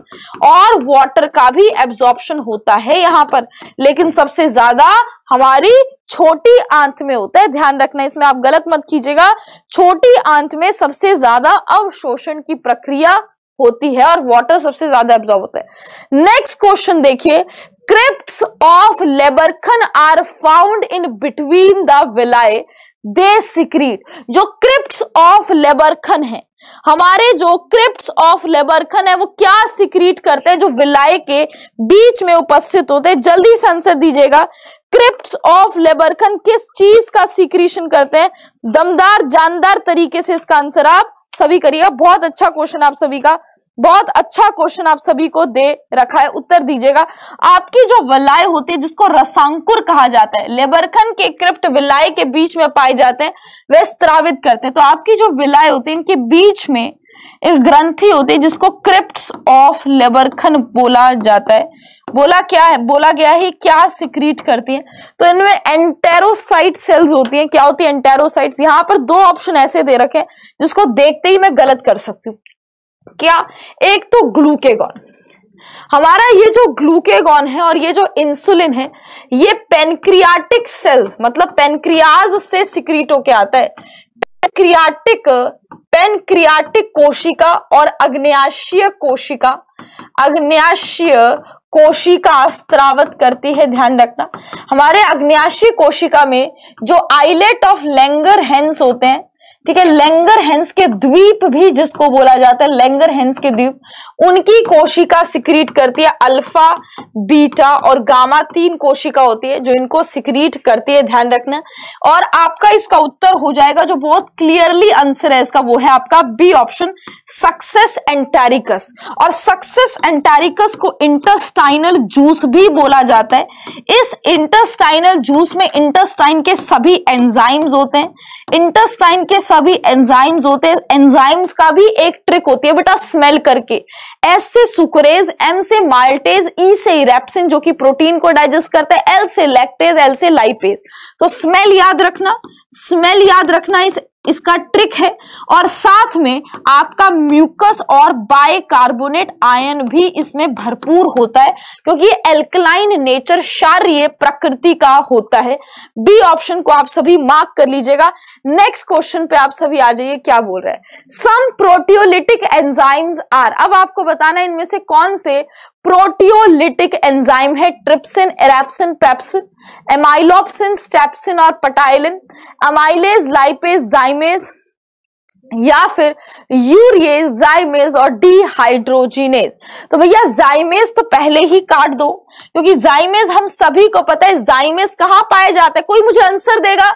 और वाटर का भी एब्जॉर्प्शन होता है यहाँ पर, लेकिन सबसे ज्यादा हमारी छोटी आंत में होता है, ध्यान रखना, इसमें आप गलत मत कीजिएगा। छोटी आंत में सबसे ज्यादा अवशोषण की प्रक्रिया होती है और वाटर सबसे ज्यादा एब्जॉर्ब होता है। नेक्स्ट क्वेश्चन देखिए, Scripts of लेबरखन are found in between the villi, they secrete. जो क्रिप्ट्स ऑफ लेबरखन है, हमारे जो क्रिप्ट्स ऑफ लेबरखन है वो क्या सिक्रीट करते हैं, जो विलाय के बीच में उपस्थित होते हैं. जल्दी से आंसर दीजिएगा, क्रिप्ट्स ऑफ लेबरखन किस चीज का सिक्रीशन करते हैं. दमदार जानदार तरीके से इसका आंसर आप सभी करिएगा. बहुत अच्छा क्वेश्चन आप सभी का, बहुत अच्छा क्वेश्चन आप सभी को दे रखा है, उत्तर दीजिएगा. आपकी जो विलाय होती है जिसको रसांकुर कहा जाता है, लेबरखन के क्रिप्ट विलाय के बीच में पाए जाते हैं, वे स्रावित करते हैं. तो आपकी जो विलाय होती है इनके बीच में एक ग्रंथि होती है जिसको क्रिप्ट्स ऑफ लेबरखन बोला जाता है. बोला क्या है, बोला गया है क्या सिक्रीट करती है. तो इनमें एंटेरोसाइट सेल्स होती हैं. क्या होती है, एंटेरोसाइट्स. यहाँ पर दो ऑप्शन ऐसे दे रखे हैं जिसको देखते ही मैं गलत कर सकती हूँ. क्या, एक तो ग्लूकेगॉन, हमारा ये जो ग्लूकेगॉन है और ये जो इंसुलिन है ये पेनक्रियाटिक सेल्स, मतलब पेनक्रियाज से सिक्रीट होके आता है. पेनक्रियाटिक पेनक्रियाटिक कोशिका और अग्न्याशय कोशिका अग्न्याशय कोशिका स्रावित करती है. ध्यान रखना, हमारे अग्न्याशयी कोशिका में जो आइलेट ऑफ लैंगरहैंस होते हैं, ठीक है, लैंगरहैंस के द्वीप भी जिसको बोला जाता है, लैंगरहैंस के द्वीप, उनकी कोशिका सिक्रीट करती है. अल्फा बीटा और गामा तीन कोशिका होती है जो इनको सिक्रीट करती है. ध्यान रखना. और आपका इसका उत्तर हो जाएगा, जो बहुत क्लियरली आंसर है इसका, वो है आपका बी ऑप्शन, सक्सेस एंटेरिकस. और सक्सेस एंटेरिकस को इंटेस्टाइनल जूस भी बोला जाता है. इस इंटेस्टाइनल जूस में इंटेस्टाइन के सभी एंजाइम्स होते हैं, इंटेस्टाइन के सभी एंजाइम्स होते हैं. एंजाइम्स का भी एक ट्रिक होती है बेटा, स्मेल करके. एस से सुक्रेज, एम से माल्टेज, ई से इरेप्सिन जो कि प्रोटीन को डाइजेस्ट करता है, एल से लैक्टेज, एल से लाइपेज. तो स्मेल याद रखना, स्मेल याद रखना इस इसका ट्रिक है. और साथ में आपका म्यूकस और बाइकार्बोनेट आयन भी इसमें भरपूर होता है, क्योंकि ये एल्कलाइन नेचर, क्षारीय प्रकृति का होता है. बी ऑप्शन को आप सभी मार्क कर लीजिएगा. नेक्स्ट क्वेश्चन पे आप सभी आ जाइए. क्या बोल रहा है, सम प्रोटियोलिटिक एंजाइम्स आर. अब आपको बताना है इनमें से कौन से प्रोटियोलिटिक एंजाइम है. Trypsin, erepsin, pepsin, amylopsin, steapsin और पटाइलिन, अमाइलेज, लाइपेज, जाइमेज या फिर यूरियेज, जाइमेज और डीहाइड्रोजिनेज. तो भैया जाइमेज तो पहले ही काट दो, क्योंकि जाइमेज हम सभी को पता है जाइमेज कहाँ पाया जाता है. कोई मुझे आंसर देगा,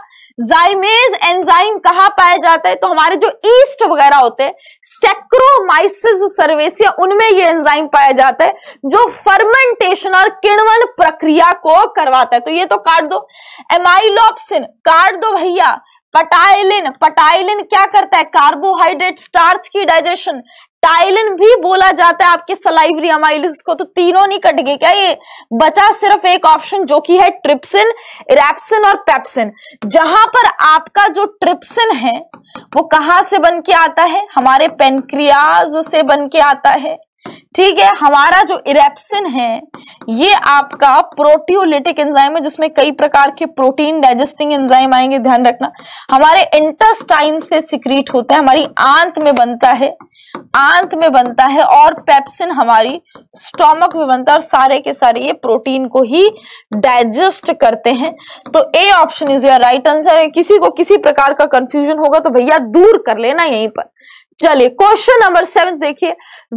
जाइमेज एंजाइम कहाँ पाया जाता है. तो हमारे जो ईस्ट वगैरह होते हैं, सैक्रोमाइसिस सर्वेसिया, उनमें ये एंजाइम पाया जाता है जो फर्मेंटेशन और किण्वन प्रक्रिया को करवाता है. तो ये तो काट दो. एमाइलोप्सिन काट दो भैया. पटाइलिन, पटाइलिन क्या करता है, कार्बोहाइड्रेट स्टार्च की डाइजेशन. टाइलिन भी बोला जाता है आपके सलाइवरी अमाइलिस को. तो तीनों नहीं कट गए क्या, ये बचा सिर्फ एक ऑप्शन जो कि है ट्रिप्सिन, इरेप्सिन और पेप्सिन. जहां पर आपका जो ट्रिप्सिन है वो कहां से बन के आता है, हमारे पेनक्रियाज से बन के आता है, ठीक है. हमारा जो इरेप्सिन है ये आपका प्रोटियोलिटिक एंजाइम है जिसमें कई प्रकार के प्रोटीन डाइजेस्टिंग एंजाइम आएंगे. ध्यान रखना, हमारे इंटेस्टाइन से सिक्रीट होता है, हमारी आंत में बनता है, आंत में बनता है. और पेप्सिन हमारी स्टोमक में बनता है. और सारे के सारे ये प्रोटीन को ही डाइजेस्ट करते हैं. तो A option is your right answer है. किसी को किसी प्रकार का कंफ्यूजन होगा तो भैया दूर कर लेना यहीं पर. चलिए क्वेश्चन नंबर सेवन देखिए.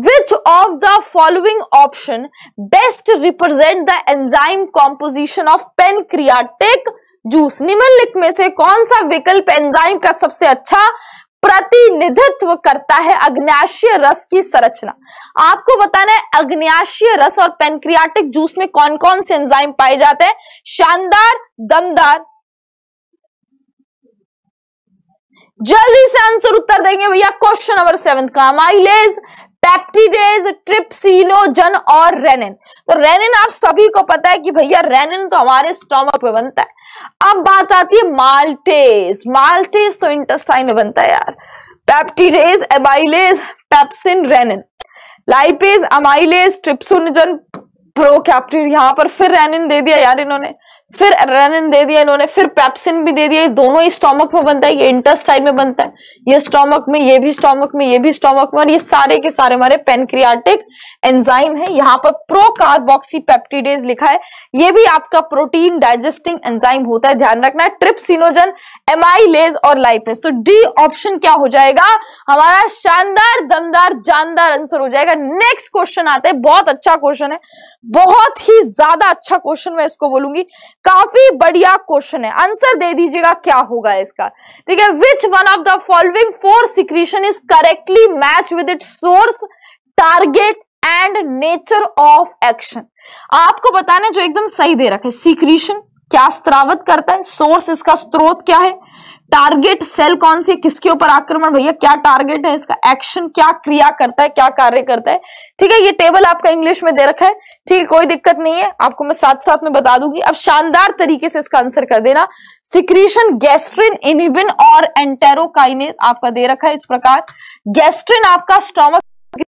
Which of the following option best represent the enzyme composition of pancreatic juice. निम्नलिखित में से कौन सा विकल्प एंजाइम का सबसे अच्छा प्रतिनिधित्व करता है. अग्न्याशय रस की संरचना. आपको बताना है अग्न्याशय रस और पेनक्रियाटिक जूस में कौन कौन से एंजाइम पाए जाते हैं. शानदार, दमदार, जल्दी से आंसर उत्तर देंगे भैया. क्वेश्चन नंबर सेवन का, माइलेज, पेप्टिडेज, ट्रिप्सिनोजन और रेनिन. तो रेनिन आप सभी को पता है कि भैया रेनिन तो हमारे स्टोमक पे बनता है. अब बात आती है माल्टेज. माल्टेज तो इंटेस्टाइन में बनता है यार. Peptidase, amylase, pepsin, rennin, lipase, amylase, trypsinogen, प्रोकैप्टिड. यहाँ पर फिर रेनिन दे दिया यार इन्होंने. फिर रेनिन दे दिया इन्होंने, फिर पेप्सिन भी दे दिया। ये दोनों ही स्टोमक में बनता है, ये इंटेस्टाइन में बनता है, ये स्टोमक में, ये भी स्टोमक में, ये भी स्टोमक में, और ये सारे के सारे हमारे पेनक्रियाटिक एंजाइम है। यहाँ पर प्रोकार्बोक्सीपेप्टिडेज लिखा है, ये भी आपका प्रोटीन डाइजेस्टिंग एंजाइम होता है, ध्यान रखना है। ट्रिप्सिनोजन, एमाइलेज और लाइपेज, तो डी ऑप्शन क्या हो जाएगा हमारा शानदार दमदार जानदार आंसर हो जाएगा। नेक्स्ट क्वेश्चन आते हैं, बहुत अच्छा क्वेश्चन है, बहुत ही ज्यादा अच्छा क्वेश्चन मैं इसको बोलूंगी, काफी बढ़िया क्वेश्चन है, आंसर दे दीजिएगा क्या होगा इसका, ठीक है। Which one of the following four secretion is correctly match with its source, target and nature of action. आपको बताना जो एकदम सही दे रखा है, सिक्रीशन क्या स्रावित करता है, सोर्स इसका स्रोत क्या है, टारगेट सेल कौन सी है, किसके ऊपर आक्रमण, भैया क्या टारगेट है इसका, एक्शन क्या क्रिया करता है, क्या कार्य करता है, ठीक है। ये टेबल आपका इंग्लिश में दे रखा है, ठीक है, कोई दिक्कत नहीं है, आपको मैं साथ साथ में बता दूंगी। अब शानदार तरीके से इसका आंसर कर देना। सिक्रीशन गैस्ट्रिन, इनहिबिन और एंटेरोकाइनेज आपका दे रखा है इस प्रकार। गैस्ट्रिन आपका स्टोमक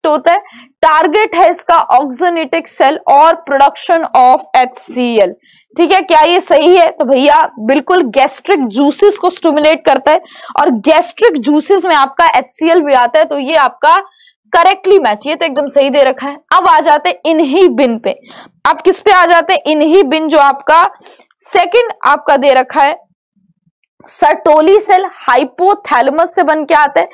होता है, टारगेट है इसका ऑक्सोनेटिक सेल और production of H C L, ठीक है। क्या ये सही है, तो भैया बिल्कुल गैस्ट्रिक जूसेस को स्टिमुलेट करता है और गैस्ट्रिक जूसेस में आपका एच सी एल भी आता है, तो ये आपका करेक्टली मैच, ये तो एकदम सही दे रखा है। अब आ जाते हैं इनहिबिन पे, अब किस पे आ जाते हैं, इनहिबिन जो आपका सेकंड आपका दे रखा है, सर्टोली सेल हाइपोथैलेमस से बन के आता है।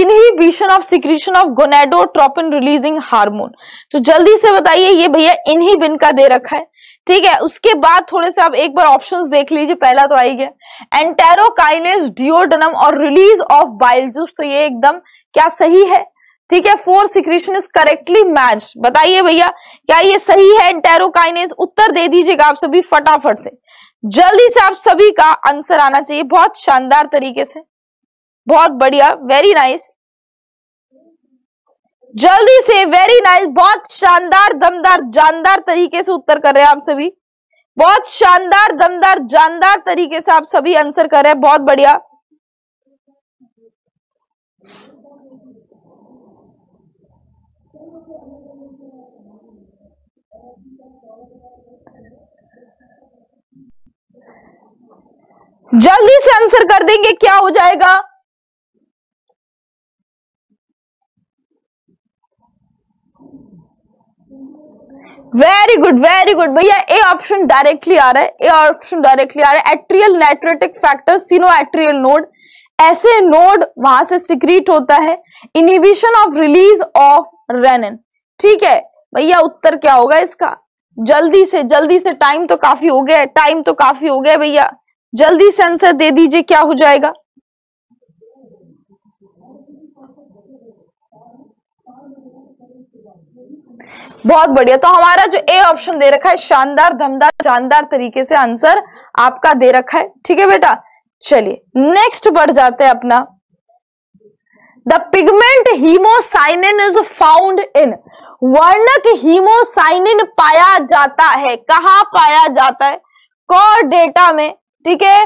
Inhibition of secretion of gonadotropin releasing hormone, तो जल्दी से बताइए ये भैया इनहिबिन का दे रखा है, ठीक है। उसके बाद थोड़े से आप एक बार ऑप्शंस देख लीजिए, पहला तो आई गया एंटेरोकाइनेज, डिओडनम और रिलीज ऑफ बाइल जूस, तो ये एकदम क्या सही है, ठीक है। Four secretion is correctly match, बताइए भैया क्या ये सही है, एंटेरोकाइनेज, उत्तर दे दीजिएगा आप सभी फटाफट से, जल्दी से आप सभी का आंसर आना चाहिए बहुत शानदार तरीके से, बहुत बढ़िया, वेरी नाइस, जल्दी से, वेरी नाइस, बहुत शानदार दमदार जानदार तरीके से उत्तर कर रहे हैं आप सभी, बहुत शानदार दमदार जानदार तरीके से आप सभी आंसर कर रहे हैं, बहुत बढ़िया। जल्दी से आंसर कर देंगे क्या हो जाएगा, वेरी गुड वेरी गुड भैया, ए ऑप्शन डायरेक्टली आ रहा है, ए ऑप्शन डायरेक्टली आ रहा है। Atrial necrotic factor, sino atrial node, ऐसे नोड वहां से सिक्रीट होता है, inhibition of release of renin, ठीक है भैया, उत्तर क्या होगा इसका, जल्दी से जल्दी से, टाइम तो काफी हो गया, टाइम तो काफी हो गया भैया, जल्दी से आंसर दे दीजिए क्या हो जाएगा। बहुत बढ़िया, तो हमारा जो ए ऑप्शन दे रखा है शानदार दमदार जानदार तरीके से आंसर आपका दे रखा है, ठीक है बेटा। चलिए नेक्स्ट बढ़ जाते हैं अपना, the pigment haemocyanin is found in, वर्णक हीमोसाइनिन पाया जाता है, कहाँ पाया जाता है, कोर डेटा में, ठीक है,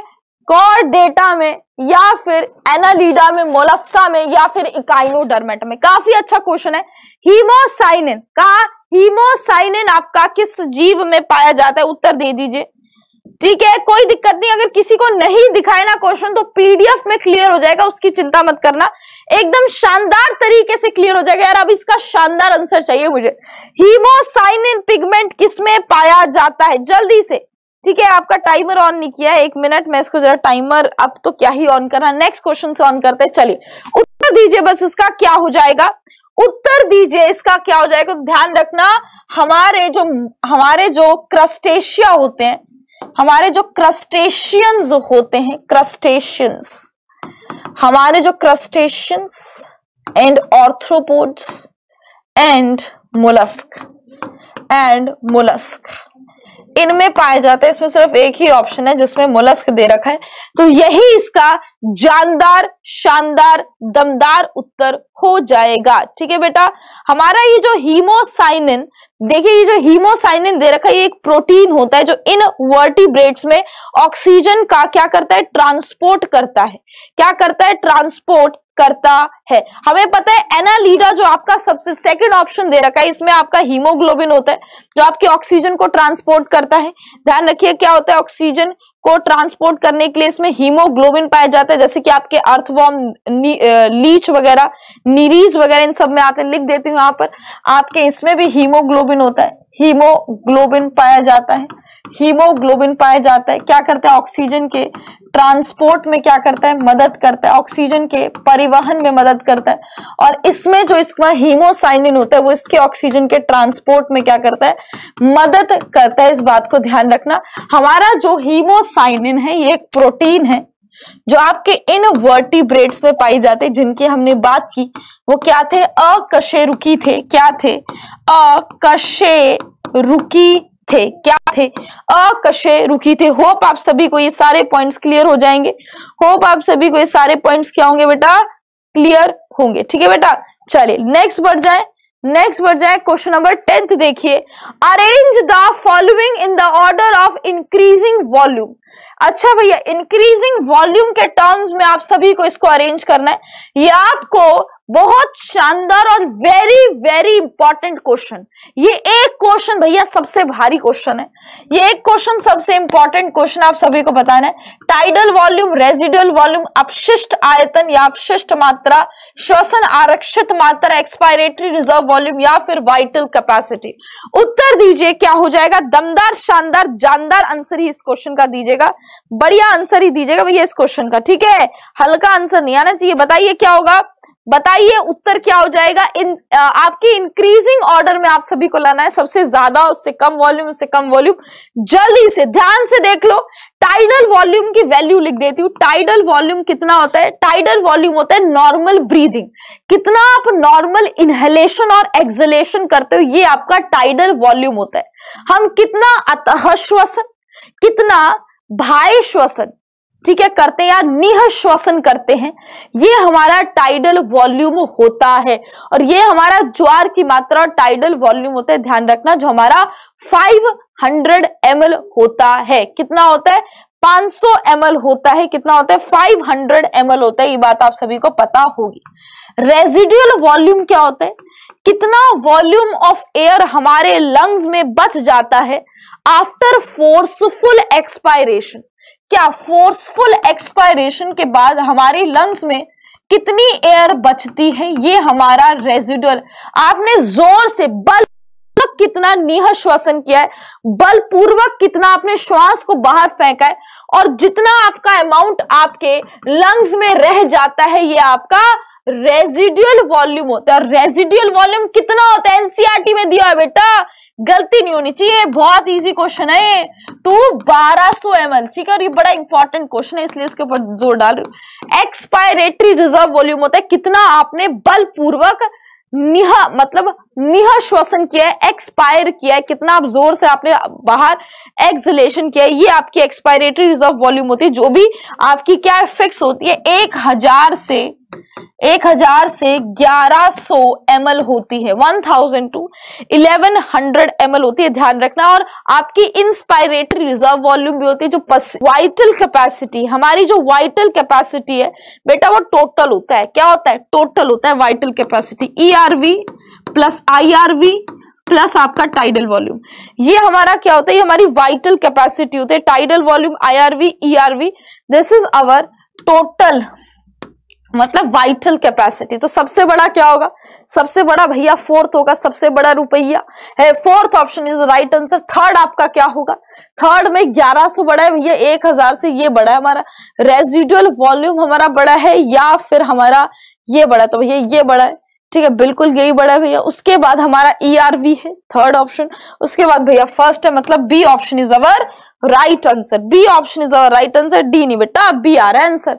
कोर डेटा में या फिर एनालिडा में, मोलस्का में या फिर इकाइनोडर्मेटा में। काफी अच्छा क्वेश्चन है। हीमोसाइनिन कहा, हीमोसाइनिन आपका किस जीव में पाया जाता है, उत्तर दे दीजिए, ठीक है, कोई दिक्कत नहीं। अगर किसी को नहीं दिखाए ना क्वेश्चन तो पीडीएफ में क्लियर हो जाएगा, उसकी चिंता मत करना, एकदम शानदार तरीके से क्लियर हो जाएगा। यार अब इसका शानदार आंसर चाहिए मुझे, हीमोसाइनिन पिगमेंट किसमें पाया जाता है, जल्दी से, ठीक है। आपका टाइमर ऑन नहीं किया है, एक मिनट मैं इसको जरा, टाइमर अब तो क्या ही ऑन करना, नेक्स्ट क्वेश्चन से ऑन करते हैं। चलिए उत्तर दीजिए बस इसका क्या हो जाएगा, उत्तर दीजिए इसका क्या हो जाएगा। ध्यान रखना हमारे जो हमारे जो क्रस्टेशिया होते हैं, हमारे जो क्रस्टेशियंस होते हैं, क्रस्टेशियंस, हमारे जो crustaceans and arthropods and mollusc and mollusc इनमें पाए जाते हैं। इसमें सिर्फ एक ही ऑप्शन है जिसमें मोलस्क दे रखा है, तो यही इसका जानदार शानदार दमदार उत्तर हो जाएगा, ठीक है बेटा। हमारा ये जो हीमोसाइनिन, देखिए ये जो हीमोसाइनिन दे रखा है, ये एक प्रोटीन होता है जो इन वर्टिब्रेट्स में ऑक्सीजन का क्या करता है, ट्रांसपोर्ट करता है, क्या करता है, ट्रांसपोर्ट करता है। हमें पता है एनालीडा जो आपका सबसे सेकंड ऑप्शन दे रखा है, इसमें आपका हीमोग्लोबिन होता है जो आपके ऑक्सीजन को ट्रांसपोर्ट करता है। ध्यान रखिए क्या होता है, ऑक्सीजन को ट्रांसपोर्ट करने के लिए इसमें हीमोग्लोबिन पाया जाता है, जैसे कि आपके अर्थवॉर्म, लीच वगैरह, नीरीज वगैरह इन सब में आते हैं। लिख देती हूँ यहाँ पर आपके, इसमें भी हीमोग्लोबिन होता है, हीमोग्लोबिन पाया जाता है, हीमोग्लोबिन पाया जाता है। क्या करता है, ऑक्सीजन के ट्रांसपोर्ट में क्या करता है, मदद करता है, ऑक्सीजन के परिवहन में मदद करता है। और इसमें जो इसका हीमोसाइनिन होता है वो इसके ऑक्सीजन के ट्रांसपोर्ट में क्या करता है, मदद करता है। इस बात को ध्यान रखना, हमारा जो हीमोसाइनिन है ये एक प्रोटीन है जो आपके इनवर्टिब्रेट्स में पाई जाते हैं, जिनकी हमने बात की वो क्या थे, अकशेरुकी थे। क्या थे, अकशेरुकी थे। क्या थे, अकशेरुकी थे। होप आप सभी को ये सारे पॉइंट्स क्लियर हो जाएंगे। होप आप सभी को ये सारे पॉइंट्स क्या होंगे बेटा, क्लियर होंगे। ठीक है बेटा, चलिए नेक्स्ट बढ़ जाए, नेक्स्ट बढ़ जाए। क्वेश्चन नंबर टेंथ देखिए, arrange the following in the order of increasing volume. अच्छा भैया, इंक्रीजिंग वॉल्यूम के टर्म्स में आप सभी को इसको अरेंज करना है। ये आपको बहुत शानदार और वेरी वेरी इंपॉर्टेंट क्वेश्चन, ये एक क्वेश्चन भैया सबसे भारी क्वेश्चन है, ये एक क्वेश्चन सबसे इंपॉर्टेंट क्वेश्चन आप सभी को बताना है। टाइडल वॉल्यूम, रेजिडुअल वॉल्यूम, अपशिष्ट आयतन या अपशिष्ट मात्रा, श्वसन आरक्षित मात्रा, एक्सपायरेटरी रिजर्व वॉल्यूम या फिर वाइटल कैपेसिटी। उत्तर दीजिए क्या हो जाएगा, दमदार शानदार जानदार आंसर ही इस क्वेश्चन का दीजिएगा, बढ़िया आंसर ही दीजिएगा भैया इस क्वेश्चन का। ठीक है, हल्का आंसर नहीं आना चाहिए। बताइए क्या होगा, बताइए उत्तर क्या हो जाएगा। इन आ, आपकी इंक्रीजिंग ऑर्डर में आप सभी को लाना है, सबसे ज्यादा उससे कम वॉल्यूम, उससे कम वॉल्यूम। जल्दी से ध्यान से देख लो, टाइडल वॉल्यूम की वैल्यू लिख देती हूँ। टाइडल वॉल्यूम कितना होता है, टाइडल वॉल्यूम होता है नॉर्मल ब्रीदिंग, कितना आप नॉर्मल इनहेलेशन और एक्सहेलेशन करते हो, ये आपका टाइडल वॉल्यूम होता है। हम कितना अतः श्वसन, कितना बाह्य श्वसन, ठीक है, करते हैं या निःश्वसन करते हैं, ये हमारा टाइडल वॉल्यूम होता है। और ये हमारा ज्वार की मात्रा और टाइडल वॉल्यूम होता है, ध्यान रखना, जो हमारा पाँच सौ एम एल होता है। कितना होता है, पाँच सौ एम एल होता है। कितना होता है, पाँच सौ एम एल होता है। ये बात आप सभी को पता होगी। रेजिडुअल वॉल्यूम क्या होता है, कितना वॉल्यूम ऑफ एयर हमारे लंग्स में बच जाता है आफ्टर फोर्सफुल एक्सपायरेशन। क्या फोर्सफुल एक्सपायरेशन के बाद हमारे लंग्स में कितनी एयर बचती है, ये हमारा रेजिडुअल। आपने जोर से बल कितना निःश्वसन किया है, बलपूर्वक कितना आपने श्वास को बाहर फेंका है, और जितना आपका अमाउंट आपके लंग्स में रह जाता है, ये आपका रेजिडुअल वॉल्यूम होता है। रेजिडुअल वॉल्यूम कितना होता है, एनसीईआरटी में दिया है बेटा, गलती नहीं होनी चाहिए, बहुत इजी क्वेश्चन है, टू बारह सौ एम एल ठीक है, और ये बड़ा इंपॉर्टेंट क्वेश्चन है इसलिए इसके ऊपर जोर डाल रही हूँ। एक्सपायरेटरी रिजर्व वॉल्यूम होता है, कितना आपने बलपूर्वक निह मतलब निःश्वसन किया है, एक्सपायर किया है, कितना आप जोर से आपने बाहर एक्सहेलेशन किया है, ये आपकी एक्सपायरेटरी रिजर्व वॉल्यूम होती है, जो भी आपकी क्या फिक्स होती है, एक हजार से एक हजार से ग्यारह सौ एम एल होती है, one thousand to eleven hundred M L होती है, ध्यान रखना। और आपकी इंस्पायरेटरी रिजर्व वॉल्यूम भी होती है, जो वाइटल कैपेसिटी, हमारी जो वाइटल कैपेसिटी है बेटा वो टोटल होता है। क्या होता है, टोटल होता है vital capacity, E R V plus I R V plus आपका टाइडल वॉल्यूम, ये हमारा क्या होता है, ये हमारी वाइटल कैपेसिटी होती है। Tidal volume, I R V, E R V, this is our total मतलब वाइटल कैपेसिटी। तो सबसे बड़ा क्या होगा, सबसे बड़ा भैया फोर्थ होगा, सबसे बड़ा रुपया है, fourth option is right answer. Third आपका क्या होगा, थर्ड में ग्यारह सौ बड़ा है भैया एक हजार से, ये बड़ा है हमारा रेजिडुअल वॉल्यूम, हमारा बड़ा है या फिर हमारा ये बड़ा, तो भैया ये बड़ा है, ठीक है, बिल्कुल यही बड़ा है भैया। उसके बाद हमारा ई आर वी है थर्ड ऑप्शन, उसके बाद भैया फर्स्ट है, मतलब B option is our right answer, B option is our right answer, D नहीं बेटा, बी आ रहा है आंसर।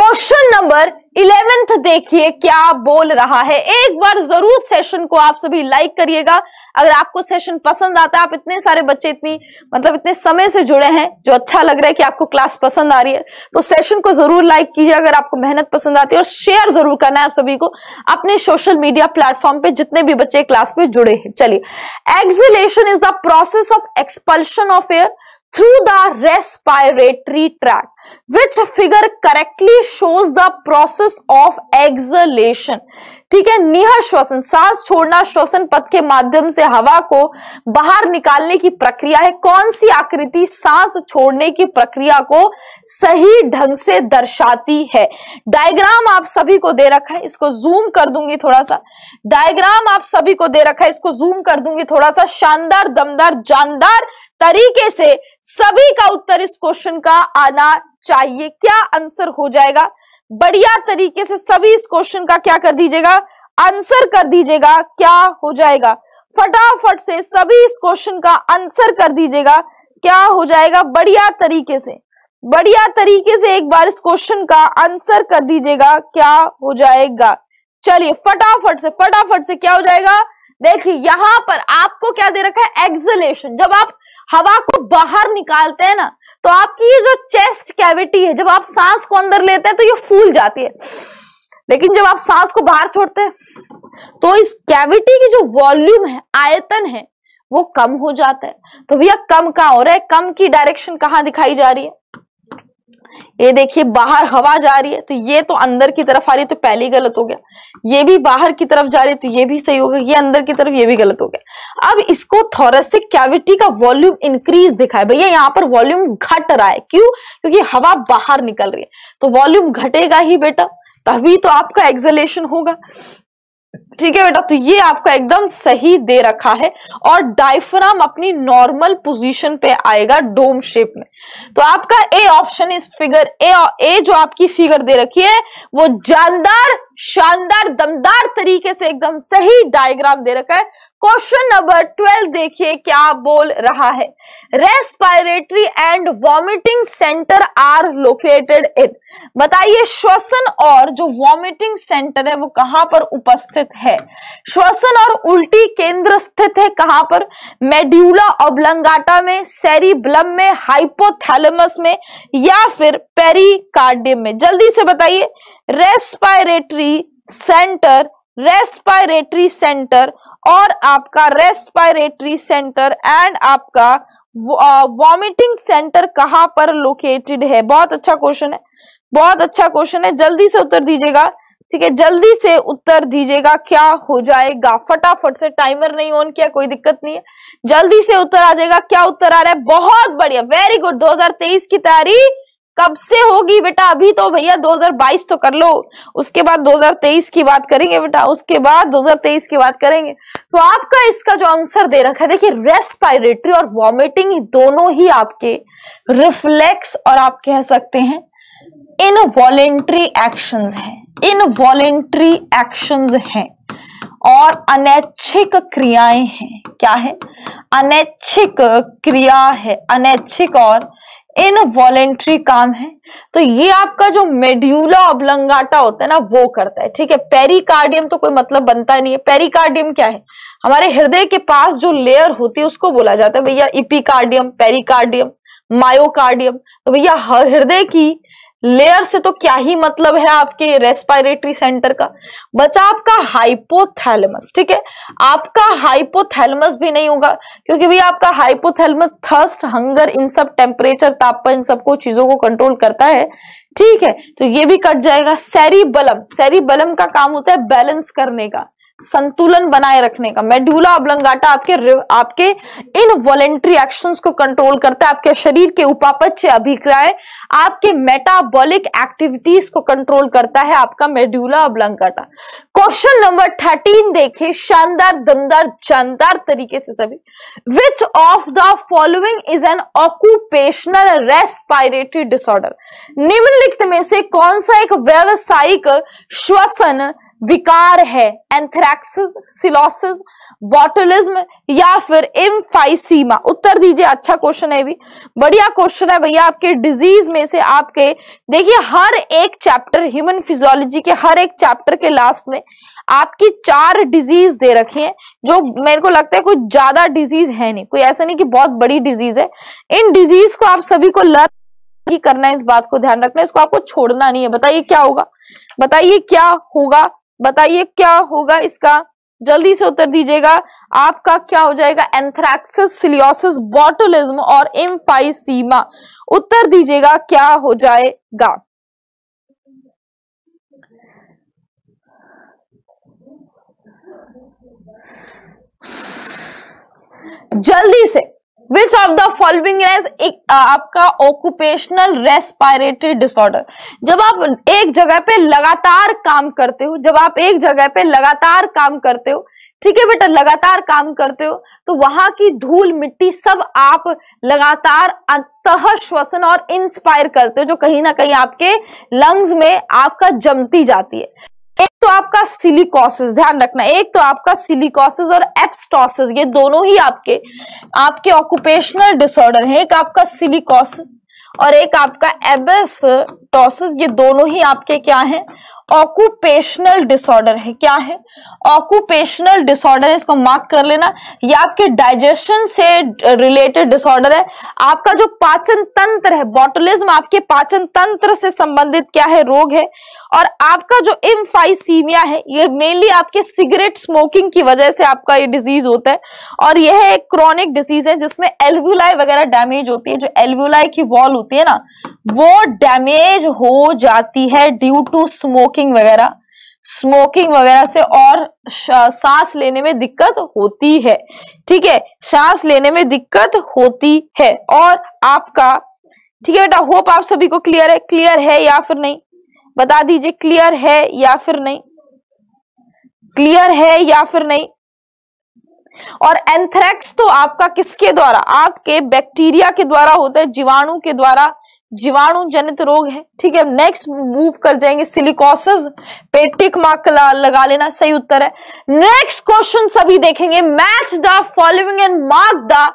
क्वेश्चन नंबर इलेवेंथ देखिए क्या बोल रहा है। एक बार जरूर सेशन को आप सभी लाइक करिएगा अगर आपको सेशन पसंद आता है। आप इतने सारे बच्चे इतनी मतलब इतने समय से जुड़े हैं, जो अच्छा लग रहा है कि आपको क्लास पसंद आ रही है, तो सेशन को जरूर लाइक कीजिए अगर आपको मेहनत पसंद आती है, और शेयर जरूर करना है आप सभी को अपने सोशल मीडिया प्लेटफॉर्म पे, जितने भी बच्चे क्लास पे जुड़े हैं। चलिए, exhalation is the process of expulsion of air through the respiratory tract, which figure correctly shows the process of exhalation. ठीक है, निःश्वासन श्वसन, सांस छोड़ना श्वसन पथ के माध्यम से हवा को बाहर निकालने की प्रक्रिया है। कौन सी आकृति सांस छोड़ने की प्रक्रिया को सही ढंग से दर्शाती है? डायग्राम आप सभी को दे रखा है, इसको जूम कर दूंगी थोड़ा सा। डायग्राम आप सभी को दे रखा है, इसको जूम कर दूंगी थोड़ा सा। शानदार, दमदार, जानदार तरीके से सभी का उत्तर इस क्वेश्चन का आना चाहिए। क्या आंसर हो जाएगा? बढ़िया तरीके से सभी इस क्वेश्चन का क्या कर दीजिएगा, आंसर कर दीजिएगा। क्या हो जाएगा? फटाफट से सभी इस क्वेश्चन का आंसर कर दीजिएगा। क्या हो जाएगा? बढ़िया तरीके से, बढ़िया तरीके से एक बार इस क्वेश्चन का आंसर कर दीजिएगा। क्या हो जाएगा? चलिए फटाफट से, फटाफट से क्या हो जाएगा? देखिए यहां पर आपको क्या दे रखा है, एक्सलेशन। जब आप हवा को बाहर निकालते हैं ना, तो आपकी ये जो चेस्ट कैविटी है, जब आप सांस को अंदर लेते हैं तो ये फूल जाती है, लेकिन जब आप सांस को बाहर छोड़ते हैं तो इस कैविटी की जो वॉल्यूम है, आयतन है, वो कम हो जाता है। तो भैया कम कहाँ हो रहा है? कम की डायरेक्शन कहाँ दिखाई जा रही है? ये देखिए बाहर हवा जा रही है, तो ये तो अंदर की तरफ आ रही है, तो पहले ही गलत हो गया। ये भी बाहर की तरफ जा रही है, तो ये भी सही हो गया। ये अंदर की तरफ, ये भी गलत हो गया। अब इसको थोरेसिक कैविटी का वॉल्यूम इंक्रीज दिखाए, भैया यहाँ पर वॉल्यूम घट रहा है। क्यों? क्योंकि हवा बाहर निकल रही है, तो वॉल्यूम घटेगा ही बेटा, तभी तो आपका एक्सलेशन होगा। ठीक है बेटा, तो ये आपको एकदम सही दे रखा है। और डायफ्राम अपनी नॉर्मल पोजीशन पे आएगा, डोम शेप में। तो आपका ए ऑप्शन इस फिगर ए और ए जो आपकी फिगर दे रखी है, वो जानदार, शानदार, दमदार तरीके से एकदम सही डायग्राम दे रखा है। क्वेश्चन नंबर ट्वेल्व देखिए क्या बोल रहा है। Respiratory and vomiting centre are located in, बताइए श्वसन और जो वॉमिटिंग सेंटर है वो कहां पर उपस्थित है? श्वसन और उल्टी केंद्र स्थित है कहां पर? मेड्यूला ऑब्लंगाटा में, सेरिब्लम में, हाइपोथैलेमस में, या फिर पेरिकार्डियम में? जल्दी से बताइए। रेस्पिरेटरी सेंटर, रेस्पिरेटरी सेंटर और आपका रेस्पिरेटरी सेंटर एंड आपका वॉमिटिंग सेंटर कहां पर लोकेटेड है? बहुत अच्छा क्वेश्चन है, बहुत अच्छा क्वेश्चन है। जल्दी से उत्तर दीजिएगा, ठीक है, जल्दी से उत्तर दीजिएगा। क्या हो जाएगा? फटाफट से, टाइमर नहीं ऑन किया, कोई दिक्कत नहीं है, जल्दी से उत्तर आ जाएगा। क्या उत्तर आ रहा है? बहुत बढ़िया, वेरी गुड। दो हजार तेईस की तैयारी कब से होगी बेटा? अभी तो भैया दो हजार बाईस तो कर लो, उसके बाद दो हजार तेईस की बात करेंगे बेटा, उसके बाद दो हजार तेईस की बात करेंगे। तो आपका इसका जो आंसर दे रखा है, देखिए रेस्पिरेटरी और वॉमिटिंग दोनों ही आपके रिफ्लेक्स और आप कह सकते हैं इनवॉलेंट्री एक्शंस हैं, इनवॉलेंट्री एक्शंस हैं और अनैच्छिक क्रियाएं हैं। क्या है? अनैच्छिक क्रिया है, अनैच्छिक और इनवॉलेंट्री काम है। तो ये आपका जो मेड्यूला ऑब्लंगाटा होता है ना, वो करता है। ठीक है, पेरिकार्डियम तो कोई मतलब बनता नहीं है। पेरिकार्डियम क्या है? हमारे हृदय के पास जो लेयर होती है उसको बोला जाता है भैया एपिकार्डियम, पेरिकार्डियम, मायोकार्डियम। तो भैया हृदय की लेयर से तो क्या ही मतलब है आपके रेस्पिरेटरी सेंटर का। बचा आपका हाइपोथैलेमस। ठीक है, आपका हाइपोथैलेमस भी नहीं होगा, क्योंकि भैया आपका हाइपोथैलेमस थर्स्ट, हंगर, इन सब टेम्परेचर, तापमान, इन सबको चीजों को कंट्रोल करता है। ठीक है, तो ये भी कट जाएगा। सेरिबलम, सेरिबलम का काम होता है बैलेंस करने का, संतुलन बनाए रखने का। मेडुला ऑब्लंगाटा आपके आपके इनवॉलेंट्री एक्शंस को कंट्रोल करता है, आपके शरीर के उपापचय अभिक्रियाएं, आपके मेटाबॉलिक एक्टिविटीज को कंट्रोल करता है आपका medulla oblongata. Question number thirteen देखिए, शानदार, दमदार, जानदार तरीके से सभी। Which of the following is an occupational respiratory disorder, निम्नलिखित में से कौन सा एक व्यावसायिक श्वसन विकार है? एंथ्रैक्सिस, सिलोसिस, बॉटुलिज्म, या फिर एम्फाइसीमा? उत्तर दीजिए, अच्छा क्वेश्चन है भी, बढ़िया क्वेश्चन है भैया। आपके डिजीज में से आपके देखिए हर एक चैप्टर, ह्यूमन फिजियोलॉजी के हर एक चैप्टर के लास्ट में आपकी चार डिजीज दे रखी हैं, जो मेरे को लगता है कोई ज्यादा डिजीज है नहीं, कोई ऐसा नहीं कि बहुत बड़ी डिजीज है। इन डिजीज को आप सभी को लर्न ही करना है, इस बात को ध्यान रखना है, इसको आपको छोड़ना नहीं है। बताइए क्या होगा, बताइए क्या होगा, बताइए क्या होगा इसका? जल्दी से उत्तर दीजिएगा। आपका क्या हो जाएगा, एंथ्रेक्सिस, सिलियोसिस, बॉटुलिज्म और एम्फाइसीमा। उत्तर दीजिएगा क्या हो जाएगा। जल्दी से, which of the following is आपका ऑक्यूपेशनल रेस्पिरेटरी डिसऑर्डर। जब आप एक जगह पे लगातार काम करते हो, जब आप एक जगह पे लगातार काम करते हो, ठीक है बेटा, लगातार काम करते हो तो वहां की धूल मिट्टी सब आप लगातार अंतः श्वसन और इंस्पायर करते हो, जो कहीं ना कहीं आपके लंग्स में आपका जमती जाती है। एक तो आपका सिलिकोसिस, ध्यान रखना, एक तो आपका सिलिकोसिस और एब्स्टोसिस, ये दोनों ही आपके आपके ऑक्यूपेशनल डिसऑर्डर है। एक आपका सिलिकोसिस और एक आपका एब्स्टोसिस, ये दोनों ही आपके क्या है, ऑक्यूपेशनल डिसऑर्डर है। क्या है? ऑक्यूपेशनल डिसऑर्डर है, इसको मार्क कर लेना। ये आपके डाइजेशन से रिलेटेड डिसऑर्डर है। आपका जो पाचन तंत्र है, बॉटुलिज्म आपके पाचन तंत्र से संबंधित क्या है, रोग है। और आपका जो एम्फाइसीमिया है, ये मेनली आपके सिगरेट स्मोकिंग की वजह से आपका ये डिजीज होता है। और यह एक क्रॉनिक डिजीज है जिसमें एल्वियोलाई वगैरह डैमेज होती है, जो एल्वियोलाई की वॉल होती है ना, वो डैमेज हो जाती है ड्यू टू स्मोकिंग वगैरह स्मोकिंग वगैरह से। और सांस लेने में दिक्कत होती है, ठीक है, सांस लेने में दिक्कत होती है। और आपका, ठीक है बेटा, होप आप सभी को क्लियर है। क्लियर है या फिर नहीं बता दीजिए, क्लियर है या फिर नहीं, क्लियर है या फिर नहीं। और एंथ्रेक्स तो आपका किसके द्वारा, आपके बैक्टीरिया के द्वारा होता है, जीवाणु के द्वारा, जीवाणु जनित रोग है, ठीक है। नेक्स्ट मूव कर जाएंगे सिलिकोसिस पे, टिक मार्क लगा लेना, सही उत्तर है। नेक्स्ट क्वेश्चन सभी देखेंगे, match the following and mark the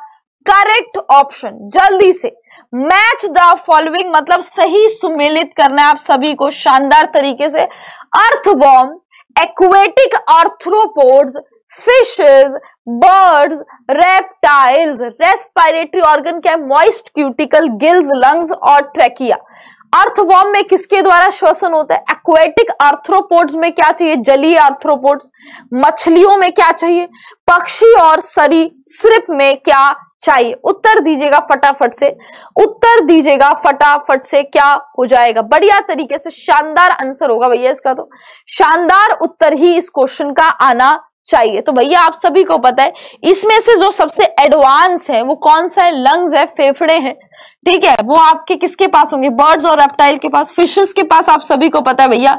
correct option. जल्दी से मैच द फॉलोइंग मतलब सही सुमेलित करना है आप सभी को शानदार तरीके से। Earthworm, aquatic arthropods, fishes, birds, reptiles. Respiratory organ क्या है, मॉइस्ट क्यूटिकल, गिल्स, लंग्स और ट्रेकिया। अर्थवॉर्म में किसके द्वारा श्वसन होता है, एक्वेटिक आर्थ्रोपोड्स में क्या चाहिए, जलीय आर्थ्रोपोड्स। मछलियों में क्या चाहिए, पक्षी और सरीसृप में क्या चाहिए। उत्तर दीजिएगा फटाफट से, उत्तर दीजिएगा फटाफट से, क्या हो जाएगा। बढ़िया तरीके से शानदार आंसर होगा भैया इसका, तो शानदार उत्तर ही इस क्वेश्चन का आना चाहिए। तो भैया आप सभी को पता है इसमें से जो सबसे एडवांस है वो कौन सा है, लंग्स है, फेफड़े हैं, ठीक है। वो आपके किसके पास होंगे, बर्ड्स और रेप्टाइल के पास, फिशेस के पास। आप सभी को पता है भैया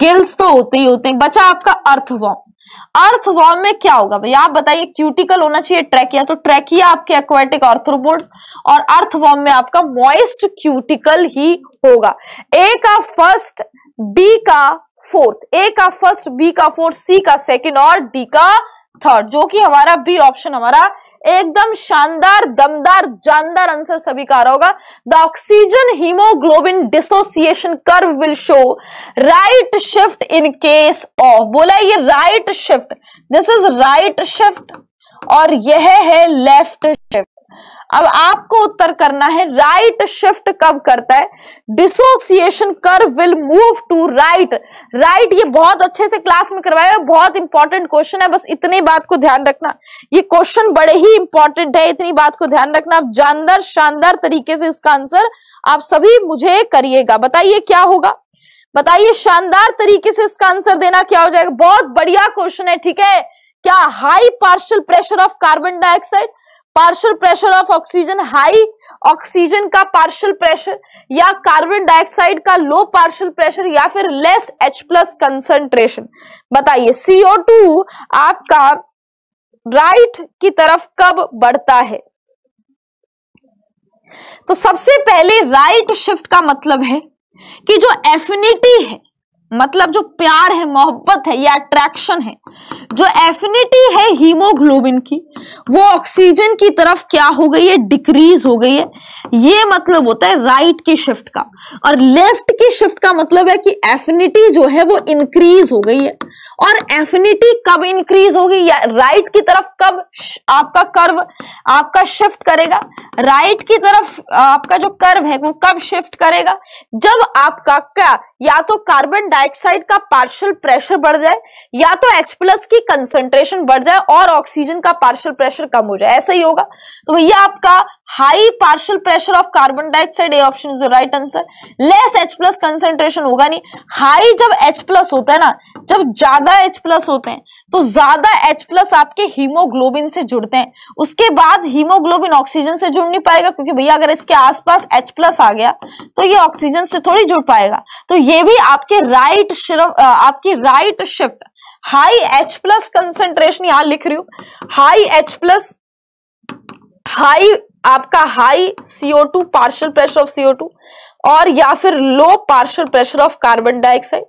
गिल्स तो होते ही होते हैं। बचा आपका अर्थवॉर्म। अर्थवॉर्म में क्या होगा भैया आप बताइए, क्यूटिकल होना चाहिए, ट्रैकिया, तो ट्रैकिया आपके एक्वाटिक आर्थ्रोपोड्स और अर्थवॉर्म में आपका मॉइस्ट क्यूटिकल ही होगा। ए का फर्स्ट, बी का फोर्थ, ए का फर्स्ट, बी का फोर्थ, सी का सेकंड और डी का थर्ड, जो कि हमारा बी ऑप्शन हमारा एकदम शानदार, दमदार, जानदार आंसर सभी का आ रहा होगा। The oxygen haemoglobin dissociation curve will show right shift in case of, बोला ये right shift, this is right shift और यह है लेफ्ट शिफ्ट। अब आपको उत्तर करना है राइट शिफ्ट कब करता है, dissociation curve will move to right. Right ये बहुत अच्छे से क्लास में करवाया है, बहुत इंपॉर्टेंट क्वेश्चन है, बस इतनी बात को ध्यान रखना। ये क्वेश्चन बड़े ही इंपॉर्टेंट है, इतनी बात को ध्यान रखना। आप जानदार शानदार तरीके से इसका आंसर आप सभी मुझे करिएगा। बताइए क्या होगा, बताइए शानदार तरीके से इसका आंसर देना, क्या हो जाएगा। बहुत बढ़िया क्वेश्चन है, ठीक है। क्या, high partial pressure of carbon dioxide, partial pressure of oxygen, high oxygen का पार्शियल प्रेशर या कार्बन डाइऑक्साइड का लो पार्शियल प्रेशर या फिर लेस H प्लस कंसंट्रेशन। बताइए सी ओ टू आपका राइट की तरफ कब बढ़ता है। तो सबसे पहले राइट शिफ्ट का मतलब है कि जो एफिनिटी है, मतलब जो प्यार है, मोहब्बत है या अट्रैक्शन है, जो एफिनिटी है हीमोग्लोबिन की, वो ऑक्सीजन की तरफ क्या हो गई है, डिक्रीज हो गई है। ये मतलब होता है राइट की शिफ्ट का। और लेफ्ट की शिफ्ट का मतलब है कि एफिनिटी जो है वो इंक्रीज हो गई है और एफिनिटी कब इंक्रीज होगी, या राइट की तरफ कब आपका कर्व आपका शिफ्ट करेगा, राइट की तरफ आपका जो कर्व है वो कब शिफ्ट करेगा, जब आपका क्या या तो कार्बन डाइऑक्साइड का पार्शियल प्रेशर बढ़ जाए या तो H प्लस की कंसंट्रेशन बढ़ जाए और ऑक्सीजन का पार्शियल प्रेशर कम हो जाए, ऐसा ही होगा। तो भैया आपका high partial pressure of carbon dioxide, A option is the right answer. Less H plus concentration होगा नहीं, हाई जब H प्लस होता है ना, जब ज्यादा H प्लस होते हैं तो ज्यादा H प्लस आपके हीमोग्लोबिन से जुड़ते हैं, उसके बाद हीमोग्लोबिन ऑक्सीजन से जुड़ नहीं पाएगा, क्योंकि भैया अगर इसके आसपास H प्लस आ गया तो ये ऑक्सीजन से थोड़ी जुड़ पाएगा। तो ये भी आपके राइट आपकी right shift, high H plus concentration, यहां लिख रही हूं हाई H प्लस, हाई आपका high C O two partial pressure of C O two और या फिर low partial pressure of carbon dioxide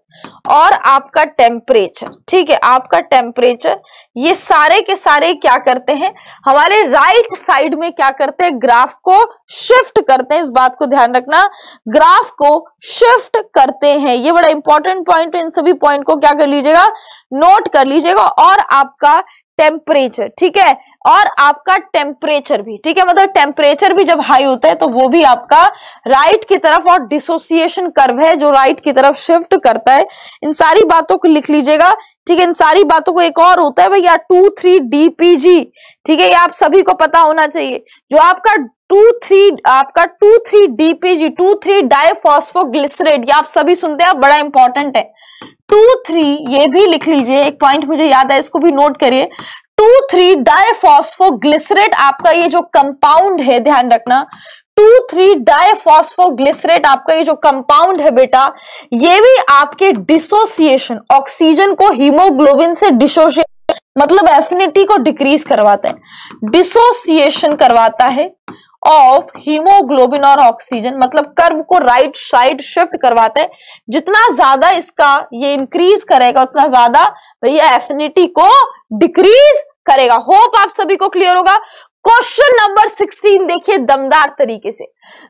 और आपका टेम्परेचर, ठीक है, आपका टेम्परेचर, ये सारे के सारे क्या करते हैं हमारे राइट साइड में क्या करते हैं, ग्राफ को शिफ्ट करते हैं। इस बात को ध्यान रखना, ग्राफ को शिफ्ट करते हैं, ये बड़ा इंपॉर्टेंट पॉइंट है। इन सभी पॉइंट को क्या कर लीजिएगा, नोट कर लीजिएगा, और आपका टेम्परेचर, ठीक है, और आपका टेम्परेचर भी, ठीक है, मतलब टेम्परेचर भी जब हाई होता है तो वो भी आपका राइट की तरफ, और डिसोसिएशन कर्व है जो राइट की तरफ शिफ्ट करता है। इन सारी बातों को लिख लीजिएगा, ठीक है, इन सारी बातों को। एक और होता है भैया two three D P G, ठीक है, ये आप सभी को पता होना चाहिए, जो आपका टू थ्री आपका two three D P G, two three diphosphoglycerate, ये आप सभी सुनते हैं, बड़ा इंपॉर्टेंट है। टू थ्री ये भी लिख लीजिए, एक पॉइंट मुझे याद है, इसको भी नोट करिए, टू थ्री डाइफॉस्फोग्लिसरेट आपका ये जो कंपाउंड है, ध्यान रखना, टू थ्री डाइफॉस्फोग्लिसरेट आपका ये जो कंपाउंड है बेटा, ये भी आपके डिसोसिएशन, ऑक्सीजन को हीमोग्लोबिन से डिसोसिएट मतलब एफिनिटी को डिक्रीज करवाता है, डिसोसिएशन करवाता है ऑफ हीमोग्लोबिन और ऑक्सीजन, मतलब कर्व को राइट साइड शिफ्ट करवाता है। जितना ज्यादा इसका ये इंक्रीज करेगा उतना ज्यादा भैया एफिनिटी को डिक्रीज करेगा। होप आप सभी को क्लियर होगा। क्वेश्चन नंबर सिक्सटीन देखिए दमदार तरीके से,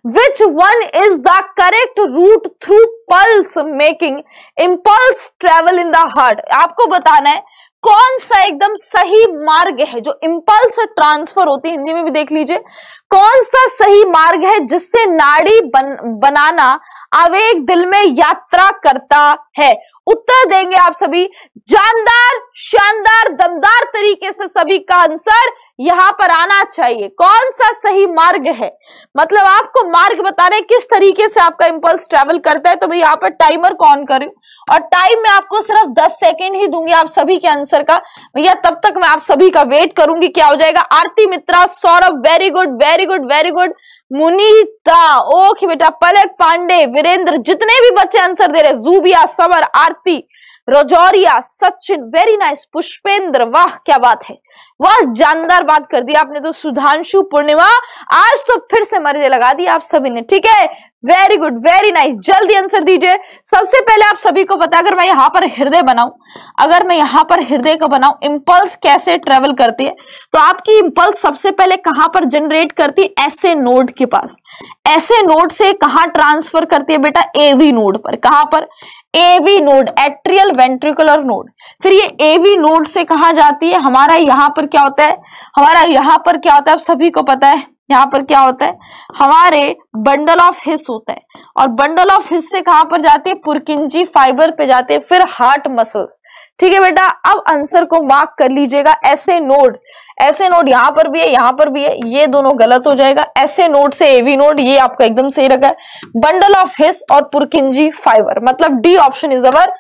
which one is the correct route through pulse making impulse travel in the heart. आपको बताना है कौन सा एकदम सही मार्ग है जो इम्पल्स ट्रांसफर होती है, हिंदी में भी देख लीजिए, कौन सा सही मार्ग है जिससे नाड़ी बन, बनाना आवेग दिल में यात्रा करता है। उत्तर देंगे आप सभी जानदार, शानदार, दमदार तरीके से, सभी का आंसर यहां पर आना चाहिए। कौन सा सही मार्ग है, मतलब आपको मार्ग बताना है किस तरीके से आपका इम्पल्स ट्रेवल करता है। तो भाई यहाँ पर टाइमर ऑन करें और टाइम में आपको सिर्फ दस सेकंड ही दूंगी आप सभी के आंसर का। भैया तब तक मैं आप सभी का वेट करूंगी, क्या हो जाएगा। Aarti Mitra, Saurabh, very good very good very good, Munita, okay बेटा, पलक पांडे, वीरेंद्र, जितने भी बच्चे आंसर दे रहे, जूबिया, समर, आरती, रोजौरिया, सचिन, वेरी नाइस, पुष्पेंद्र, वाह क्या बात है, वाह जानदार बात कर दी आपने तो। सुधांशु, पूर्णिमा, आज तो फिर से मर्जी लगा दी आप सभी ने, ठीक है, वेरी गुड वेरी नाइस, जल्दी आंसर दीजिए। सबसे पहले आप सभी को पता, अगर मैं यहाँ पर हृदय बनाऊं, अगर मैं यहाँ पर हृदय को बनाऊं, इम्पल्स कैसे ट्रेवल करती है, तो आपकी इम्पल्स सबसे पहले कहाँ पर जनरेट करती है, ऐसे नोड के पास, ऐसे नोड से कहाँ ट्रांसफर करती है बेटा, एवी नोड पर, कहाँ पर, AV node, atrial ventricular node. फिर ये एवी नोड से कहाँ जाती है, हमारा यहाँ पर क्या होता है, हमारा यहाँ पर क्या होता है, आप सभी को पता है यहाँ पर क्या होता है, हमारे बंडल ऑफ हिस्स होता है, और बंडल ऑफ हिस्स से कहां पर जाते हैं, पुरकिंजी फाइबर पे जाते हैं, फिर हार्ट मसल्स, ठीक है बेटा। अब आंसर को मार्क कर लीजिएगा, ऐसे नोड, ऐसे नोड यहाँ पर भी है, यहाँ पर भी है, ये दोनों गलत हो जाएगा। ऐसे नोड से एवी नोड, ये आपका एकदम सही रखा है, बंडल ऑफ हिस्स और पुरकिंजी फाइबर, मतलब D option is our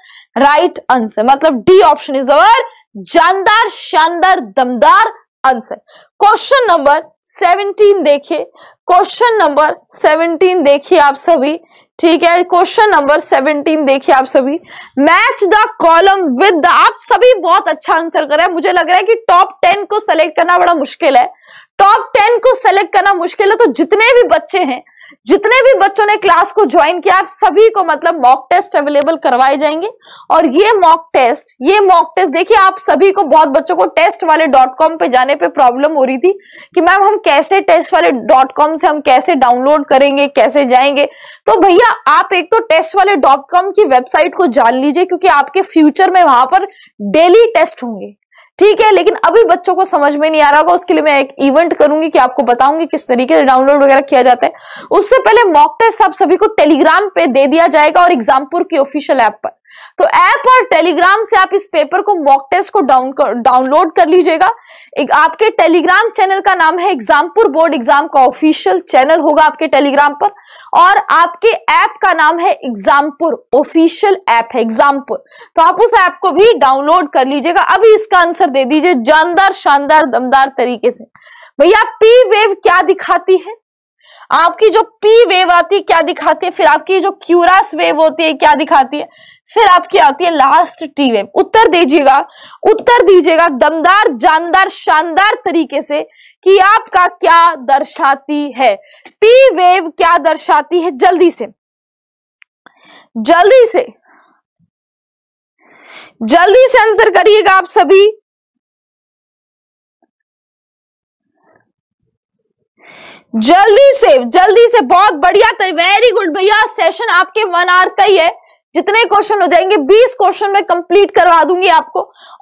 right answer, मतलब डी ऑप्शन इज अवर जानदार, शानदार, दमदार आंसर। क्वेश्चन नंबर सेवनटीन देखिए, क्वेश्चन नंबर सेवनटीन देखिए आप सभी, ठीक है, क्वेश्चन नंबर सेवनटीन देखिए आप सभी, match the column with the, आप सभी बहुत अच्छा आंसर कर रहे हैं, मुझे लग रहा है कि टॉप टेन को सेलेक्ट करना बड़ा मुश्किल है, टॉप टेन को सेलेक्ट करना मुश्किल है। तो जितने भी बच्चे हैं, जितने भी बच्चों ने क्लास को ज्वाइन किया, आप सभी को मतलब मॉक टेस्ट अवेलेबल करवाए जाएंगे। और ये मॉक टेस्ट ये मॉक टेस्ट देखिए, आप सभी को, बहुत बच्चों को टेस्ट वाले डॉट कॉम पे जाने पे प्रॉब्लम हो रही थी कि मैम हम कैसे टेस्ट वाले डॉट कॉम से हम कैसे डाउनलोड करेंगे, कैसे जाएंगे। तो भैया आप एक तो टेस्ट वाले डॉट कॉम की वेबसाइट को जान लीजिए, क्योंकि आपके फ्यूचर में वहां पर डेली टेस्ट होंगे, ठीक है। लेकिन अभी बच्चों को समझ में नहीं आ रहा होगा, उसके लिए मैं एक इवेंट करूंगी कि आपको बताऊंगी किस तरीके से डाउनलोड वगैरह किया जाता है। उससे पहले मॉक टेस्ट आप सभी को टेलीग्राम पे दे दिया जाएगा और एग्जामपुर की ऑफिशियल ऐप पर। तो ऐप और टेलीग्राम से आप इस पेपर को, मॉक टेस्ट को डाउन डाउनलोड कर लीजिएगा। एक आपके टेलीग्राम चैनल का नाम है एग्जामपुर, बोर्ड एग्जाम का ऑफिशियल चैनल होगा आपके टेलीग्राम पर। और आपके ऐप का नाम है एग्जामपुर, ऑफिशियल ऐप है एग्जामपुर। तो आप उस ऐप को भी डाउनलोड कर लीजिएगा। अभी इसका आंसर दे दीजिए जानदार, शानदार, दमदार तरीके से। भैया पी वेव क्या दिखाती है? आपकी जो पी वेव आती है क्या दिखाती है, फिर आपकी जो क्यूरास वेव होती है क्या दिखाती है, फिर आपकी आती है लास्ट टी वेव। उत्तर दीजिएगा, उत्तर दीजिएगा दमदार, जानदार, शानदार तरीके से कि आपका क्या दर्शाती है पी वेव, क्या दर्शाती है। जल्दी से जल्दी से जल्दी से आंसर करिएगा आप सभी। जल्दी से जल्दी से, बहुत बढ़िया, वेरी गुड भैया। सेशन आपके वन आवर का ही है, जितने क्वेश्चन हो जाएंगे बीस क्वेश्चन में कंप्लीट करवा दूंगी आपको।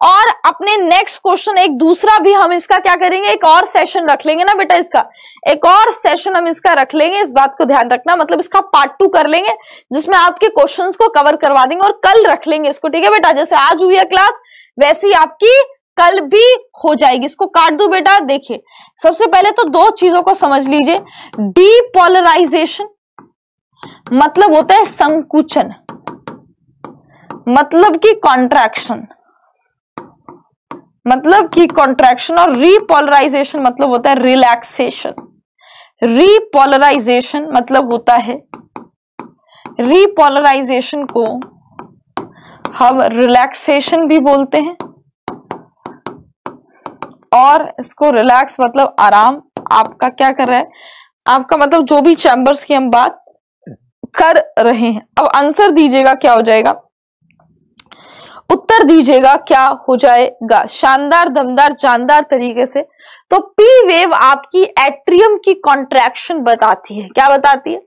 और अपने नेक्स्ट क्वेश्चन एक दूसरा भी हम इसका क्या करेंगे, एक और सेशन रख लेंगे ना बेटा, इसका एक और सेशन हम इसका रख लेंगे। इस बात को ध्यान रखना, मतलब इसका पार्ट टू कर लेंगे जिसमें आपके क्वेश्चंस को कवर करवा देंगे और कल रख लेंगे इसको, ठीक है बेटा। जैसे आज हुई है क्लास, वैसे ही आपकी कल भी हो जाएगी। इसको काट दो बेटा। देखिए सबसे पहले तो दो चीजों को समझ लीजिए। डीपोलराइजेशन मतलब होता है संकुचन, मतलब की कॉन्ट्रैक्शन, मतलब की कॉन्ट्रैक्शन। और रीपोलराइजेशन मतलब होता है रिलैक्सेशन। रीपोलराइजेशन मतलब होता है, रीपोलराइजेशन को हम रिलैक्सेशन भी बोलते हैं, और इसको रिलैक्स मतलब आराम। आपका क्या कर रहा है, आपका मतलब जो भी चैम्बर्स की हम बात कर रहे हैं। अब आंसर दीजिएगा क्या हो जाएगा, उत्तर दीजिएगा क्या हो जाएगा, शानदार, दमदार, जानदार तरीके से। तो पी वेव आपकी एट्रियम की कॉन्ट्रैक्शन बताती है। क्या बताती है?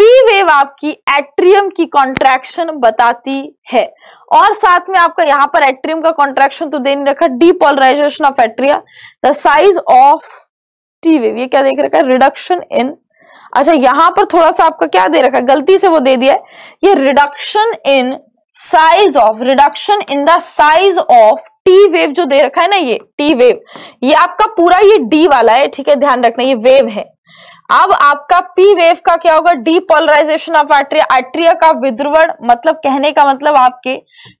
पी वेव आपकी एट्रियम की कॉन्ट्रैक्शन बताती है। और साथ में आपका यहाँ पर एट्रियम का कॉन्ट्रैक्शन तो दे नहीं रखा, depolarisation of atria. The size of T wave, ये क्या देख रखा है, रिडक्शन इन। अच्छा यहाँ पर थोड़ा सा आपका क्या दे रखा है, गलती से वो दे दिया है, ये reduction in size of, reduction in the size of T wave जो दे रखा है ना, ये टी वेव, ये आपका पूरा ये डी वाला है, ठीक है, ध्यान रखना ये वेव है। अब आपका पी वेव का क्या होगा, डीपोलराइजेशन ऑफ एट्रिया, एट्रिया का विद्रुवण। मतलब कहने का मतलब आपके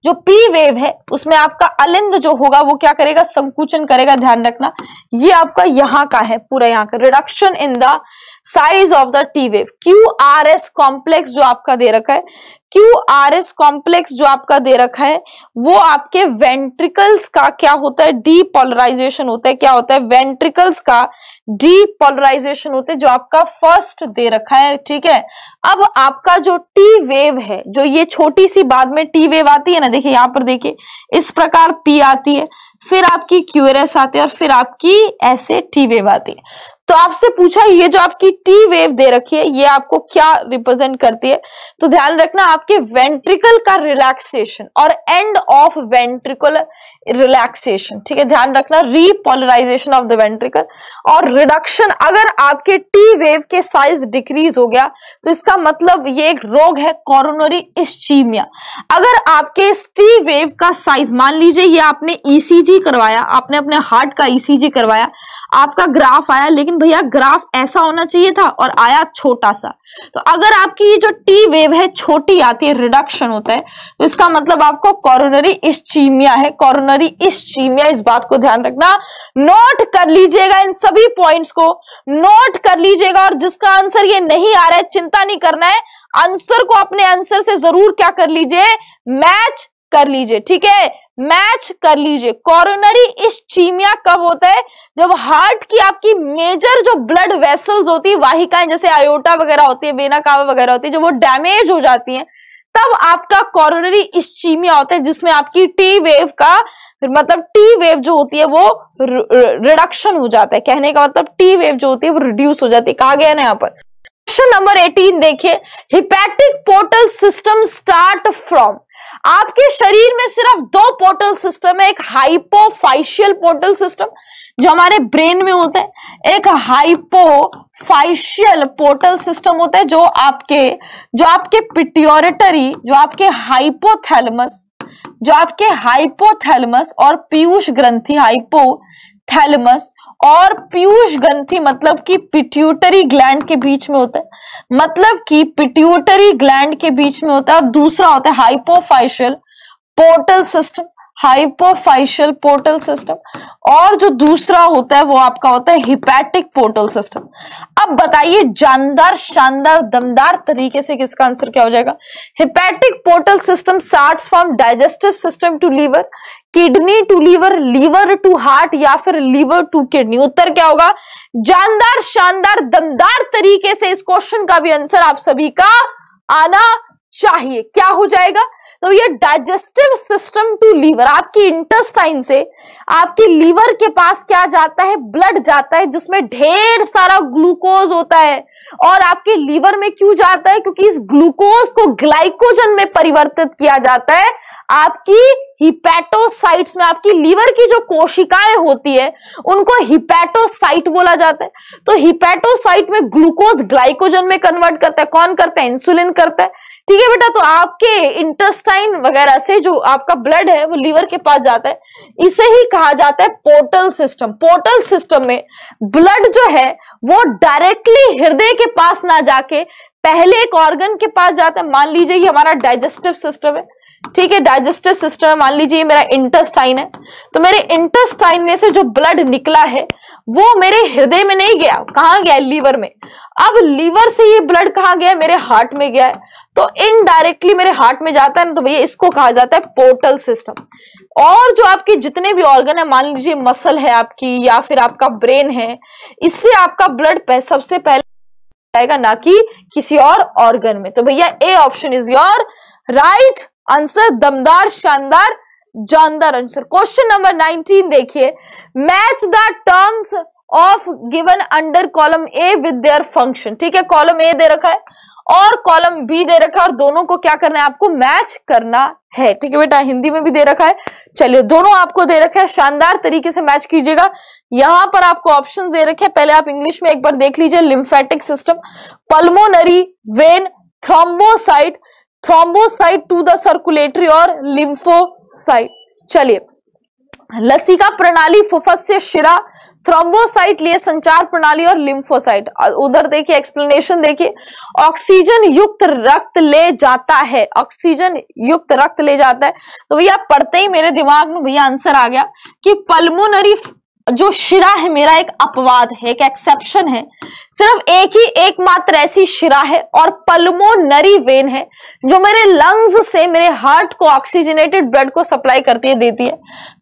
जो पी वेव है उसमें आपका अलिंद जो होगा वो क्या करेगा, संकुचन करेगा, ध्यान रखना। ये आपका यहाँ का है, पूरा यहाँ का, reduction in the size of the T wave. Q R S complex जो आपका दे रखा है, क्यू आर एस कॉम्प्लेक्स जो आपका दे रखा है वो आपके वेंट्रिकल्स का क्या होता है, डीपोलराइजेशन होता है। क्या होता है, वेंट्रिकल्स का डीपोलराइजेशन होते, जो आपका फर्स्ट दे रखा है, ठीक है। अब आपका जो टी वेव है, जो ये छोटी सी बाद में टी वेव आती है ना, देखिए यहाँ पर, देखिए इस प्रकार पी आती है, फिर आपकी क्यूआरएस आती है और फिर आपकी ऐसे टी वेव आती है। तो आपसे पूछा ये जो आपकी टी वेव दे रखी है ये आपको क्या रिप्रेजेंट करती है, तो ध्यान रखना आपके वेंट्रिकल का रिलैक्सेशन और एंड ऑफ वेंट्रिकल रिलैक्सेशन, ठीक है, ध्यान रखना। रीपोलराइजेशन ऑफ द वेंट्रिकल और रिडक्शन। अगर आपके टी वेव के साइज डिक्रीज हो गया तो इसका मतलब ये एक रोग है, कोरोनरी इश्चीमिया। अगर आपके इस टी वेव का साइज, मान लीजिए ये आपने ईसीजी करवाया, आपने अपने हार्ट का ईसीजी करवाया, आपका ग्राफ आया, लेकिन भैया ग्राफ ऐसा होना चाहिए था और आया छोटा सा। तो अगर आपकी ये जो टी वेव है छोटी आती है, रिडक्शन होता है, तो इसका मतलब आपको कोरोनरी इश्चीमिया है, कोरोनरी इश्चीमिया। इस बात को ध्यान रखना, नोट कर लीजिएगा, इन सभी पॉइंट्स को नोट कर लीजिएगा। और जिसका आंसर ये नहीं आ रहा है चिंता नहीं करना है, आंसर को अपने आंसर से जरूर क्या कर लीजिए, मैच कर लीजिए, ठीक है। मैच कर लीजिए। कोरोनरी इश्चीमिया कब होता है? जब हार्ट की आपकी मेजर जो ब्लड वेसल्स होती है, वाहिकाएं जैसे आयोटा वगैरह होती है, वेना कावा वगैरह होती है, जब वो डैमेज हो जाती हैं, तब आपका कोरोनरी इश्चीमिया होता है, जिसमें आपकी टी वेव का मतलब टी वेव जो होती है वो रिडक्शन हो जाता है। कहने का मतलब टी वेव जो होती है वो रिड्यूस हो जाती है, कहा गया ना यहाँ पर। क्वेश्चन नंबर अठारह देखिए, hepatic portal system start from. आपके शरीर में सिर्फ दो पोर्टल सिस्टम है, एक हाइपोफाइशियल पोर्टल सिस्टम जो हमारे ब्रेन में होता है, एक हाइपोफाइशियल पोर्टल सिस्टम होता है जो आपके जो आपके पिट्यूटरी, जो आपके हाइपोथैलेमस जो आपके हाइपोथैलेमस और पीयूष ग्रंथि, हाइपोथैलेमस और पीयूष ग्रंथि मतलब कि पिट्यूटरी ग्लैंड के बीच में होता है, मतलब कि पिट्यूटरी ग्लैंड के बीच में होता है। और दूसरा होता है hypophyseal portal system, hypophyseal portal system, और जो दूसरा होता है वो आपका होता है हिपैटिक पोर्टल सिस्टम। अब बताइए जानदार, शानदार, दमदार तरीके से किसका आंसर क्या हो जाएगा? Hepatic portal system starts from digestive system to liver, kidney to liver, liver to heart, या फिर लीवर टू किडनी। उत्तर क्या होगा? जानदार, शानदार, दमदार तरीके से इस क्वेश्चन का भी आंसर आप सभी का आना चाहिए। क्या हो जाएगा? तो ये डाइजेस्टिव सिस्टम टू लीवर, आपकी इंटेस्टाइन से आपके लीवर के पास क्या जाता है? ब्लड जाता है, जिसमें ढेर सारा ग्लूकोज होता है। और आपके लीवर में क्यों जाता है? क्योंकि इस ग्लूकोज को ग्लाइकोजन में परिवर्तित किया जाता है आपकी हिपैटोसाइट्स में। आपकी लीवर की जो कोशिकाएं होती है उनको हिपैटोसाइट बोला जाता है। तो हिपैटोसाइट में ग्लूकोज ग्लाइकोजन में कन्वर्ट करता है, कौन करता है? इंसुलिन करता है। ठीक है बेटा, तो आपके इंटेस्टाइन वगैरह से जो आपका ब्लड है वो लीवर के पास जाता है, इसे ही कहा जाता है पोर्टल सिस्टम। पोर्टल सिस्टम में ब्लड जो है वो डायरेक्टली हृदय के पास ना जाके पहले एक ऑर्गन के पास जाता है। मान लीजिए ये हमारा डाइजेस्टिव सिस्टम है, ठीक है, डाइजेस्टिव सिस्टम। मान लीजिए मेरा इंटेस्टाइन है, तो मेरे इंटेस्टाइन में से जो ब्लड निकला है वो मेरे हृदय में नहीं गया, कहाँ गया? लीवर में। अब लीवर से ये ब्लड कहाँ गया? मेरे हार्ट में गया है, तो इनडायरेक्टली मेरे हार्ट में जाता है ना, तो भैया इसको कहा जाता है पोर्टल सिस्टम। और जो आपके जितने भी ऑर्गन है, मान लीजिए मसल है आपकी, या फिर आपका ब्रेन है, इससे आपका ब्लड सबसे पहले जाएगा, ना कि किसी और ऑर्गन में। तो भैया A option is your right answer, दमदार, शानदार, जानदार आंसर। क्वेश्चन नंबर नाइनटीन देखिए, match the terms of given under column A with their function. ठीक है, कॉलम ए दे रखा है और कॉलम बी दे रखा है, और दोनों को क्या करना है? आपको मैच करना है। ठीक है बेटा, हिंदी में भी दे रखा है, चलिए दोनों आपको दे रखा है, शानदार तरीके से मैच कीजिएगा। यहां पर आपको ऑप्शन दे रखे हैं, पहले आप इंग्लिश में एक बार देख लीजिए। Lymphatic system, pulmonary vein, thrombocyte, thrombocyte to the circulatory, और लिम्फोसाइट। चलिए, लसिका प्रणाली, फुफ्फुस से शिरा, थ्रोम्बोसाइट लिए संचार प्रणाली, और लिम्फोसाइट। उधर देखिए एक्सप्लेनेशन देखिए, ऑक्सीजन युक्त रक्त ले जाता है, ऑक्सीजन युक्त रक्त ले जाता है। तो भैया पढ़ते ही मेरे दिमाग में भैया आंसर आ गया कि पल्मोनरी जो शिरा है मेरा एक अपवाद है, एक एक्सेप्शन है, सिर्फ एक ही एकमात्र ऐसी शिरा है, और पल्मोनरी वेन है जो मेरे लंग्स से मेरे हार्ट को ऑक्सीजनेटेड ब्लड को सप्लाई करती है, देती है।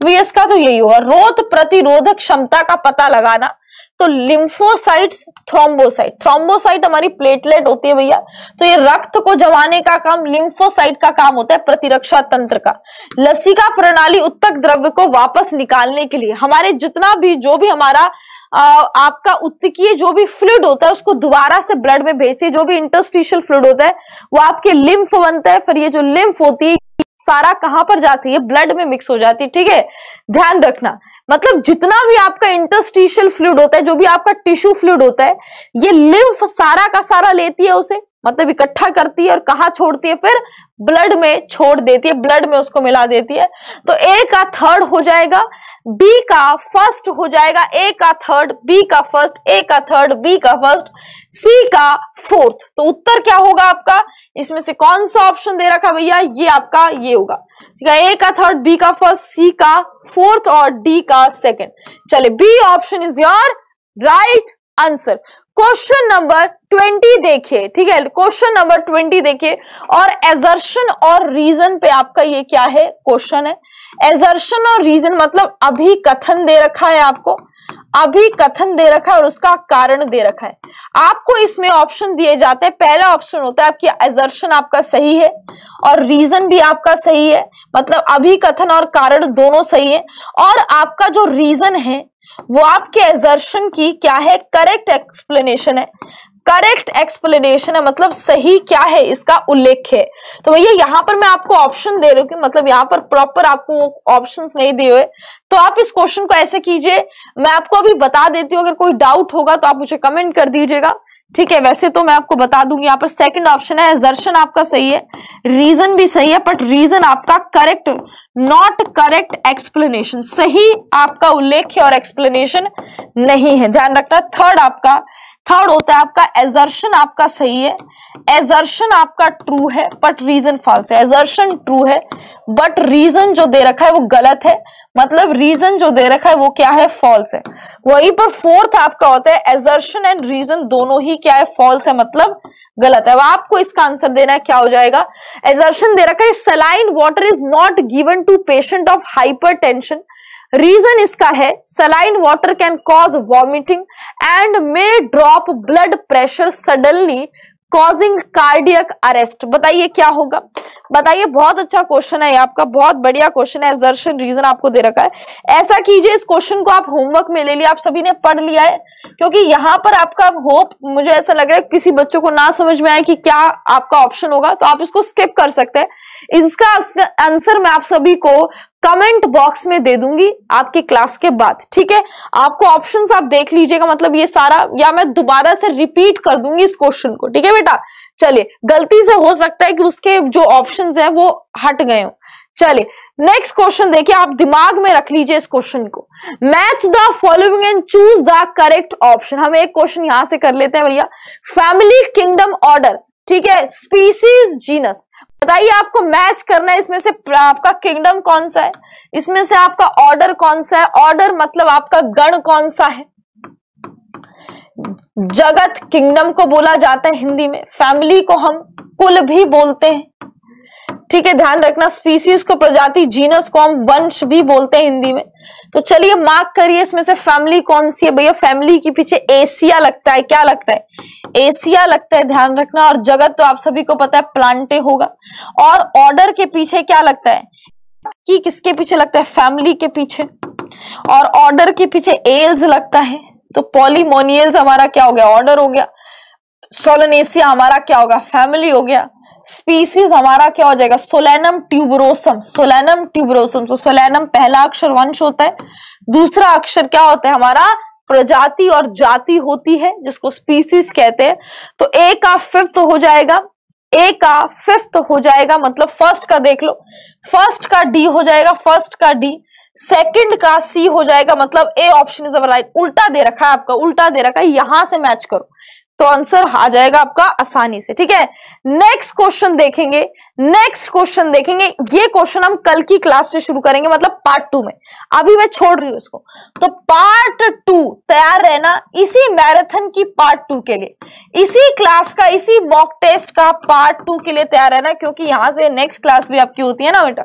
तो इसका तो यही होगा, रोग प्रतिरोधक क्षमता का पता लगाना। तो लिम्फोसाइट्स, थ्रोम्बोसाइट, थ्रोम्बोसाइट हमारी प्लेटलेट होती है भैया, तो ये रक्त को जमाने का काम, लिम्फोसाइट का काम होता है प्रतिरक्षा तंत्र का। लसिका प्रणाली उत्तक द्रव्य को वापस निकालने के लिए, हमारे जितना भी जो भी हमारा आ, आपका उत्तकीय जो भी फ्लूइड होता है उसको दोबारा से ब्लड में भेजती है। जो भी इंटरस्टिशियल फ्लूइड होता है वो आपके लिम्फ बनता है, फिर ये जो लिम्फ होती है सारा कहां पर जाती है? ब्लड में मिक्स हो जाती है। ठीक है, ध्यान रखना, मतलब जितना भी आपका इंटरस्टिशियल फ्लूइड होता है, जो भी आपका टिश्यू फ्लूइड होता है, ये लिम्फ सारा का सारा लेती है, उसे मतलब इकट्ठा करती है, और कहां छोड़ती है? फिर ब्लड में छोड़ देती है, ब्लड में उसको मिला देती है। तो ए का थर्ड हो जाएगा, बी का फर्स्ट हो जाएगा, ए का थर्ड, बी का फर्स्ट, ए का थर्ड, बी का फर्स्ट, सी का फोर्थ। तो उत्तर क्या होगा आपका? इसमें से कौन सा ऑप्शन दे रखा भैया? ये आपका ये होगा, ठीक है, ए का थर्ड, बी का फर्स्ट, सी का फोर्थ, और डी का सेकेंड। चले, B option is your right answer. Question number twenty देखिए, ठीक है, क्वेश्चन नंबर ट्वेंटी देखिए। और एजर्शन और रीजन पे आपका ये क्या है क्वेश्चन है। एजर्शन और रीजन मतलब अभी कथन दे रखा है, आपको अभी कथन दे रखा है और उसका कारण दे रखा है। आपको इसमें ऑप्शन दिए जाते हैं। पहला ऑप्शन होता है आपकी एजर्शन आपका सही है और रीजन भी आपका सही है, मतलब अभी कथन और कारण दोनों सही है। और आपका जो रीजन है वो आपके एजर्शन की क्या है, करेक्ट एक्सप्लेनेशन है, करेक्ट एक्सप्लेनेशन है, मतलब सही क्या है इसका उल्लेख है। तो भैया यहाँ पर मैं आपको ऑप्शन दे रही हूँ, मतलब यहाँ पर प्रॉपर आपको ऑप्शंस नहीं दिए हुए। तो आप इस क्वेश्चन को ऐसे कीजिए, मैं आपको अभी बता देती हूँ, अगर कोई डाउट होगा तो आप मुझे कमेंट कर दीजिएगा, ठीक है। वैसे तो मैं आपको बता दूंगी, यहाँ पर सेकंड ऑप्शन है एजर्शन आपका सही है, रीजन भी सही है, बट रीजन आपका करेक्ट, नॉट करेक्ट एक्सप्लेनेशन, सही आपका उल्लेख है और एक्सप्लेनेशन नहीं है, ध्यान रखना। थर्ड आपका थर्ड होता है आपका एजर्शन आपका सही है, एजर्शन आपका ट्रू है बट रीजन फॉल्स है। एजर्शन ट्रू है बट रीजन जो दे रखा है वो गलत है, मतलब रीजन जो दे रखा है वो क्या है, फॉल्स है। वहीं पर फोर्थ आपका होता है एजर्शन एंड रीजन दोनों ही क्या है, फॉल्स है, मतलब गलत है। अब आपको इसका आंसर देना है, क्या हो जाएगा। एजर्शन दे रखा है saline water is not given to patient of hypertension. Reason इसका है saline water can cause vomiting and may drop blood pressure suddenly causing cardiac arrest. बताइए क्या होगा, बताइए। बहुत अच्छा क्वेश्चन है आपका, बहुत बढ़िया क्वेश्चन है। एजर्शन रीजन आपको दे रखा है। ऐसा कीजिए, इस क्वेश्चन को आप होमवर्क में ले लिया, आप सभी ने पढ़ लिया है, क्योंकि यहाँ पर आपका होप मुझे ऐसा लग रहा है किसी बच्चों को ना समझ में आए कि क्या आपका ऑप्शन होगा, तो आप इसको स्किप कर सकते हैं। इसका आंसर मैं आप सभी को कमेंट बॉक्स में दे दूंगी आपके क्लास के बाद, ठीक है। आपको ऑप्शंस आप देख लीजिएगा, मतलब ये सारा, या मैं दोबारा से रिपीट कर दूंगी इस क्वेश्चन को, ठीक है बेटा। चलिए, गलती से हो सकता है कि उसके जो ऑप्शंस हैं वो हट गए हो। चलिए नेक्स्ट क्वेश्चन देखिए, आप दिमाग में रख लीजिए इस क्वेश्चन को। Match the following and choose the correct option. हम एक क्वेश्चन यहां से कर लेते हैं भैया। फैमिली, किंगडम, ऑर्डर, ठीक है, स्पीसीज, जीनस। बताइए आपको मैच करना है, इसमें से आपका किंगडम कौन सा है, इसमें से आपका ऑर्डर कौन सा है। ऑर्डर मतलब आपका गण कौन सा है, जगत किंगडम को बोला जाता है हिंदी में, फैमिली को हम कुल भी बोलते हैं, ठीक है, ध्यान रखना। स्पीसीज को प्रजाति, जीनस को हम वंश भी बोलते हैं हिंदी में। तो चलिए मार्क करिए, इसमें से फैमिली कौन सी है भैया। फैमिली के पीछे एशिया लगता है, क्या लगता है, एशिया लगता है, ध्यान रखना। और जगत तो आप सभी को पता है प्लांटे होगा। और ऑर्डर के पीछे क्या लगता है, कि किसके पीछे लगता है, फैमिली के पीछे। और ऑर्डर के पीछे एल्स लगता है, तो पॉलीमोनियल्स हमारा क्या हो गया, ऑर्डर हो गया। सोलनेशिया हमारा क्या होगा, फैमिली हो गया। स्पीसीज हमारा क्या हो जाएगा, सोलैनम ट्यूबरोसम, सोलैनम ट्यूबरोसम। तो सोलैनम पहला अक्षर वंश होता है, दूसरा अक्षर क्या होता है हमारा, प्रजाति और जाति होती है जिसको स्पीसीज कहते हैं। तो ए का फिफ्थ हो जाएगा, ए का फिफ्थ हो जाएगा, मतलब फर्स्ट का देख लो, फर्स्ट का डी हो जाएगा, फर्स्ट का डी। सेकंड का सी हो जाएगा, मतलब ए ऑप्शन इज राइट। उल्टा दे रखा है आपका, उल्टा दे रखा है, यहां से मैच करो तो आंसर आ जाएगा आपका आसानी से, ठीक है। नेक्स्ट क्वेश्चन देखेंगे, नेक्स्ट क्वेश्चन देखेंगे। ये क्वेश्चन हम कल की क्लास से शुरू करेंगे, मतलब पार्ट टू में, अभी मैं छोड़ रही हूँ इसको। तो पार्ट टू तैयार रहना इसी मैराथन की पार्ट टू के लिए, इसी क्लास का, इसी मॉक टेस्ट का पार्ट टू के लिए तैयार रहना, क्योंकि यहाँ से नेक्स्ट क्लास भी आपकी होती है ना बेटा।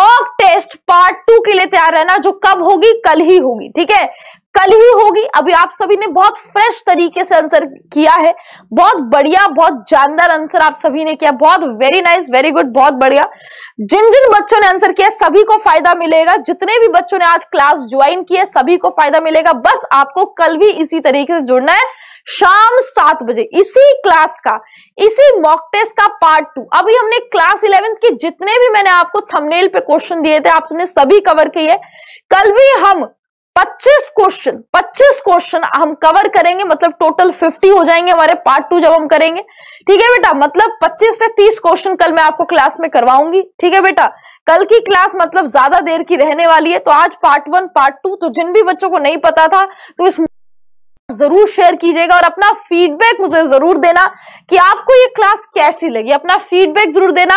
मॉक टेस्ट पार्ट टू के लिए तैयार रहना, जो कब होगी, कल ही होगी, ठीक है, कल ही होगी। अभी आप सभी ने बहुत फ्रेश तरीके से आंसर किया है, बहुत बढ़िया, बहुत जानदार आंसर आप सभी ने किया, बहुत वेरी नाइस, वेरी गुड, बहुत बढ़िया। जिन जिन बच्चों ने आंसर किया सभी को फायदा मिलेगा, जितने भी बच्चों ने आज क्लास ज्वाइन की है सभी को फायदा मिलेगा। बस आपको कल भी इसी तरीके से जुड़ना है, शाम सात बजे इसी क्लास का, इसी मॉक टेस्ट का पार्ट टू। अभी हमने क्लास इलेवेंथ के जितने भी मैंने आपको थंबनेल पे क्वेश्चन दिए थे आपने सभी कवर किए। कल भी हम पच्चीस क्वेश्चन पच्चीस क्वेश्चन हम कवर करेंगे, मतलब टोटल पचास हो जाएंगे हमारे पार्ट टू जब हम करेंगे, ठीक है बेटा। मतलब पच्चीस से तीस क्वेश्चन कल मैं आपको क्लास में करवाऊंगी, ठीक है बेटा। कल की क्लास मतलब ज्यादा देर की रहने वाली है। तो आज पार्ट वन, पार्ट टू, तो जिन भी बच्चों को नहीं पता था तो इस जरूर शेयर कीजिएगा और अपना फीडबैक मुझे जरूर देना कि आपको ये क्लास कैसी लगी। अपना फीडबैक जरूर देना,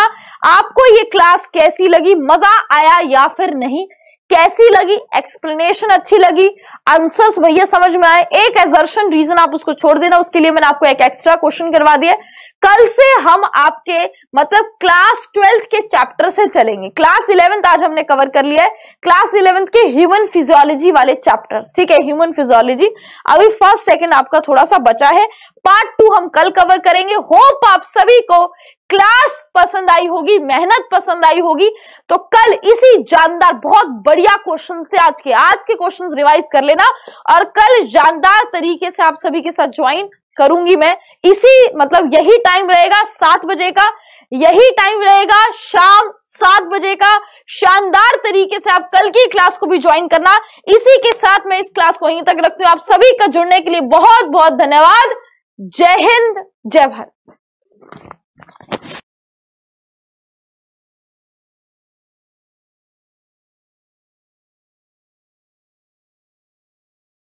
आपको ये क्लास कैसी लगी, मजा आया या फिर नहीं। कैसी लगी, एक्सप्लेनेशन अच्छी लगी, आंसर्स भैया समझ में आए, एक एजर्शन रीजन आप उसको छोड़ देना, उसके लिए मैंने आपको एक एक्स्ट्रा क्वेश्चन करवा दिया। कल से हम आपके मतलब क्लास ट्वेल्थ के चैप्टर से चलेंगे। क्लास इलेवेंथ आज हमने कवर कर लिया है, क्लास इलेवेंथ के ह्यूमन फिजियोलॉजी वाले चैप्टर्स, ठीक है, ह्यूमन फिजियोलॉजी। अभी फर्स्ट सेकेंड आपका थोड़ा सा बचा है, पार्ट टू हम कल कवर करेंगे। होप आप सभी को क्लास पसंद आई होगी, मेहनत पसंद आई होगी। तो कल इसी जानदार बहुत बढ़िया क्वेश्चन से आज के आज के क्वेश्चंस रिवाइज कर लेना, और कल जानदार तरीके से आप सभी के साथ ज्वाइन करूंगी मैं। इसी मतलब यही टाइम रहेगा सात बजे का, यही टाइम रहेगा शाम सात बजे का। शानदार तरीके से आप कल की क्लास को भी ज्वाइन करना। इसी के साथ मैं इस क्लास को यहीं तक रखती हूँ। आप सभी का जुड़ने के लिए बहुत बहुत धन्यवाद। जय हिंद, जय भारत।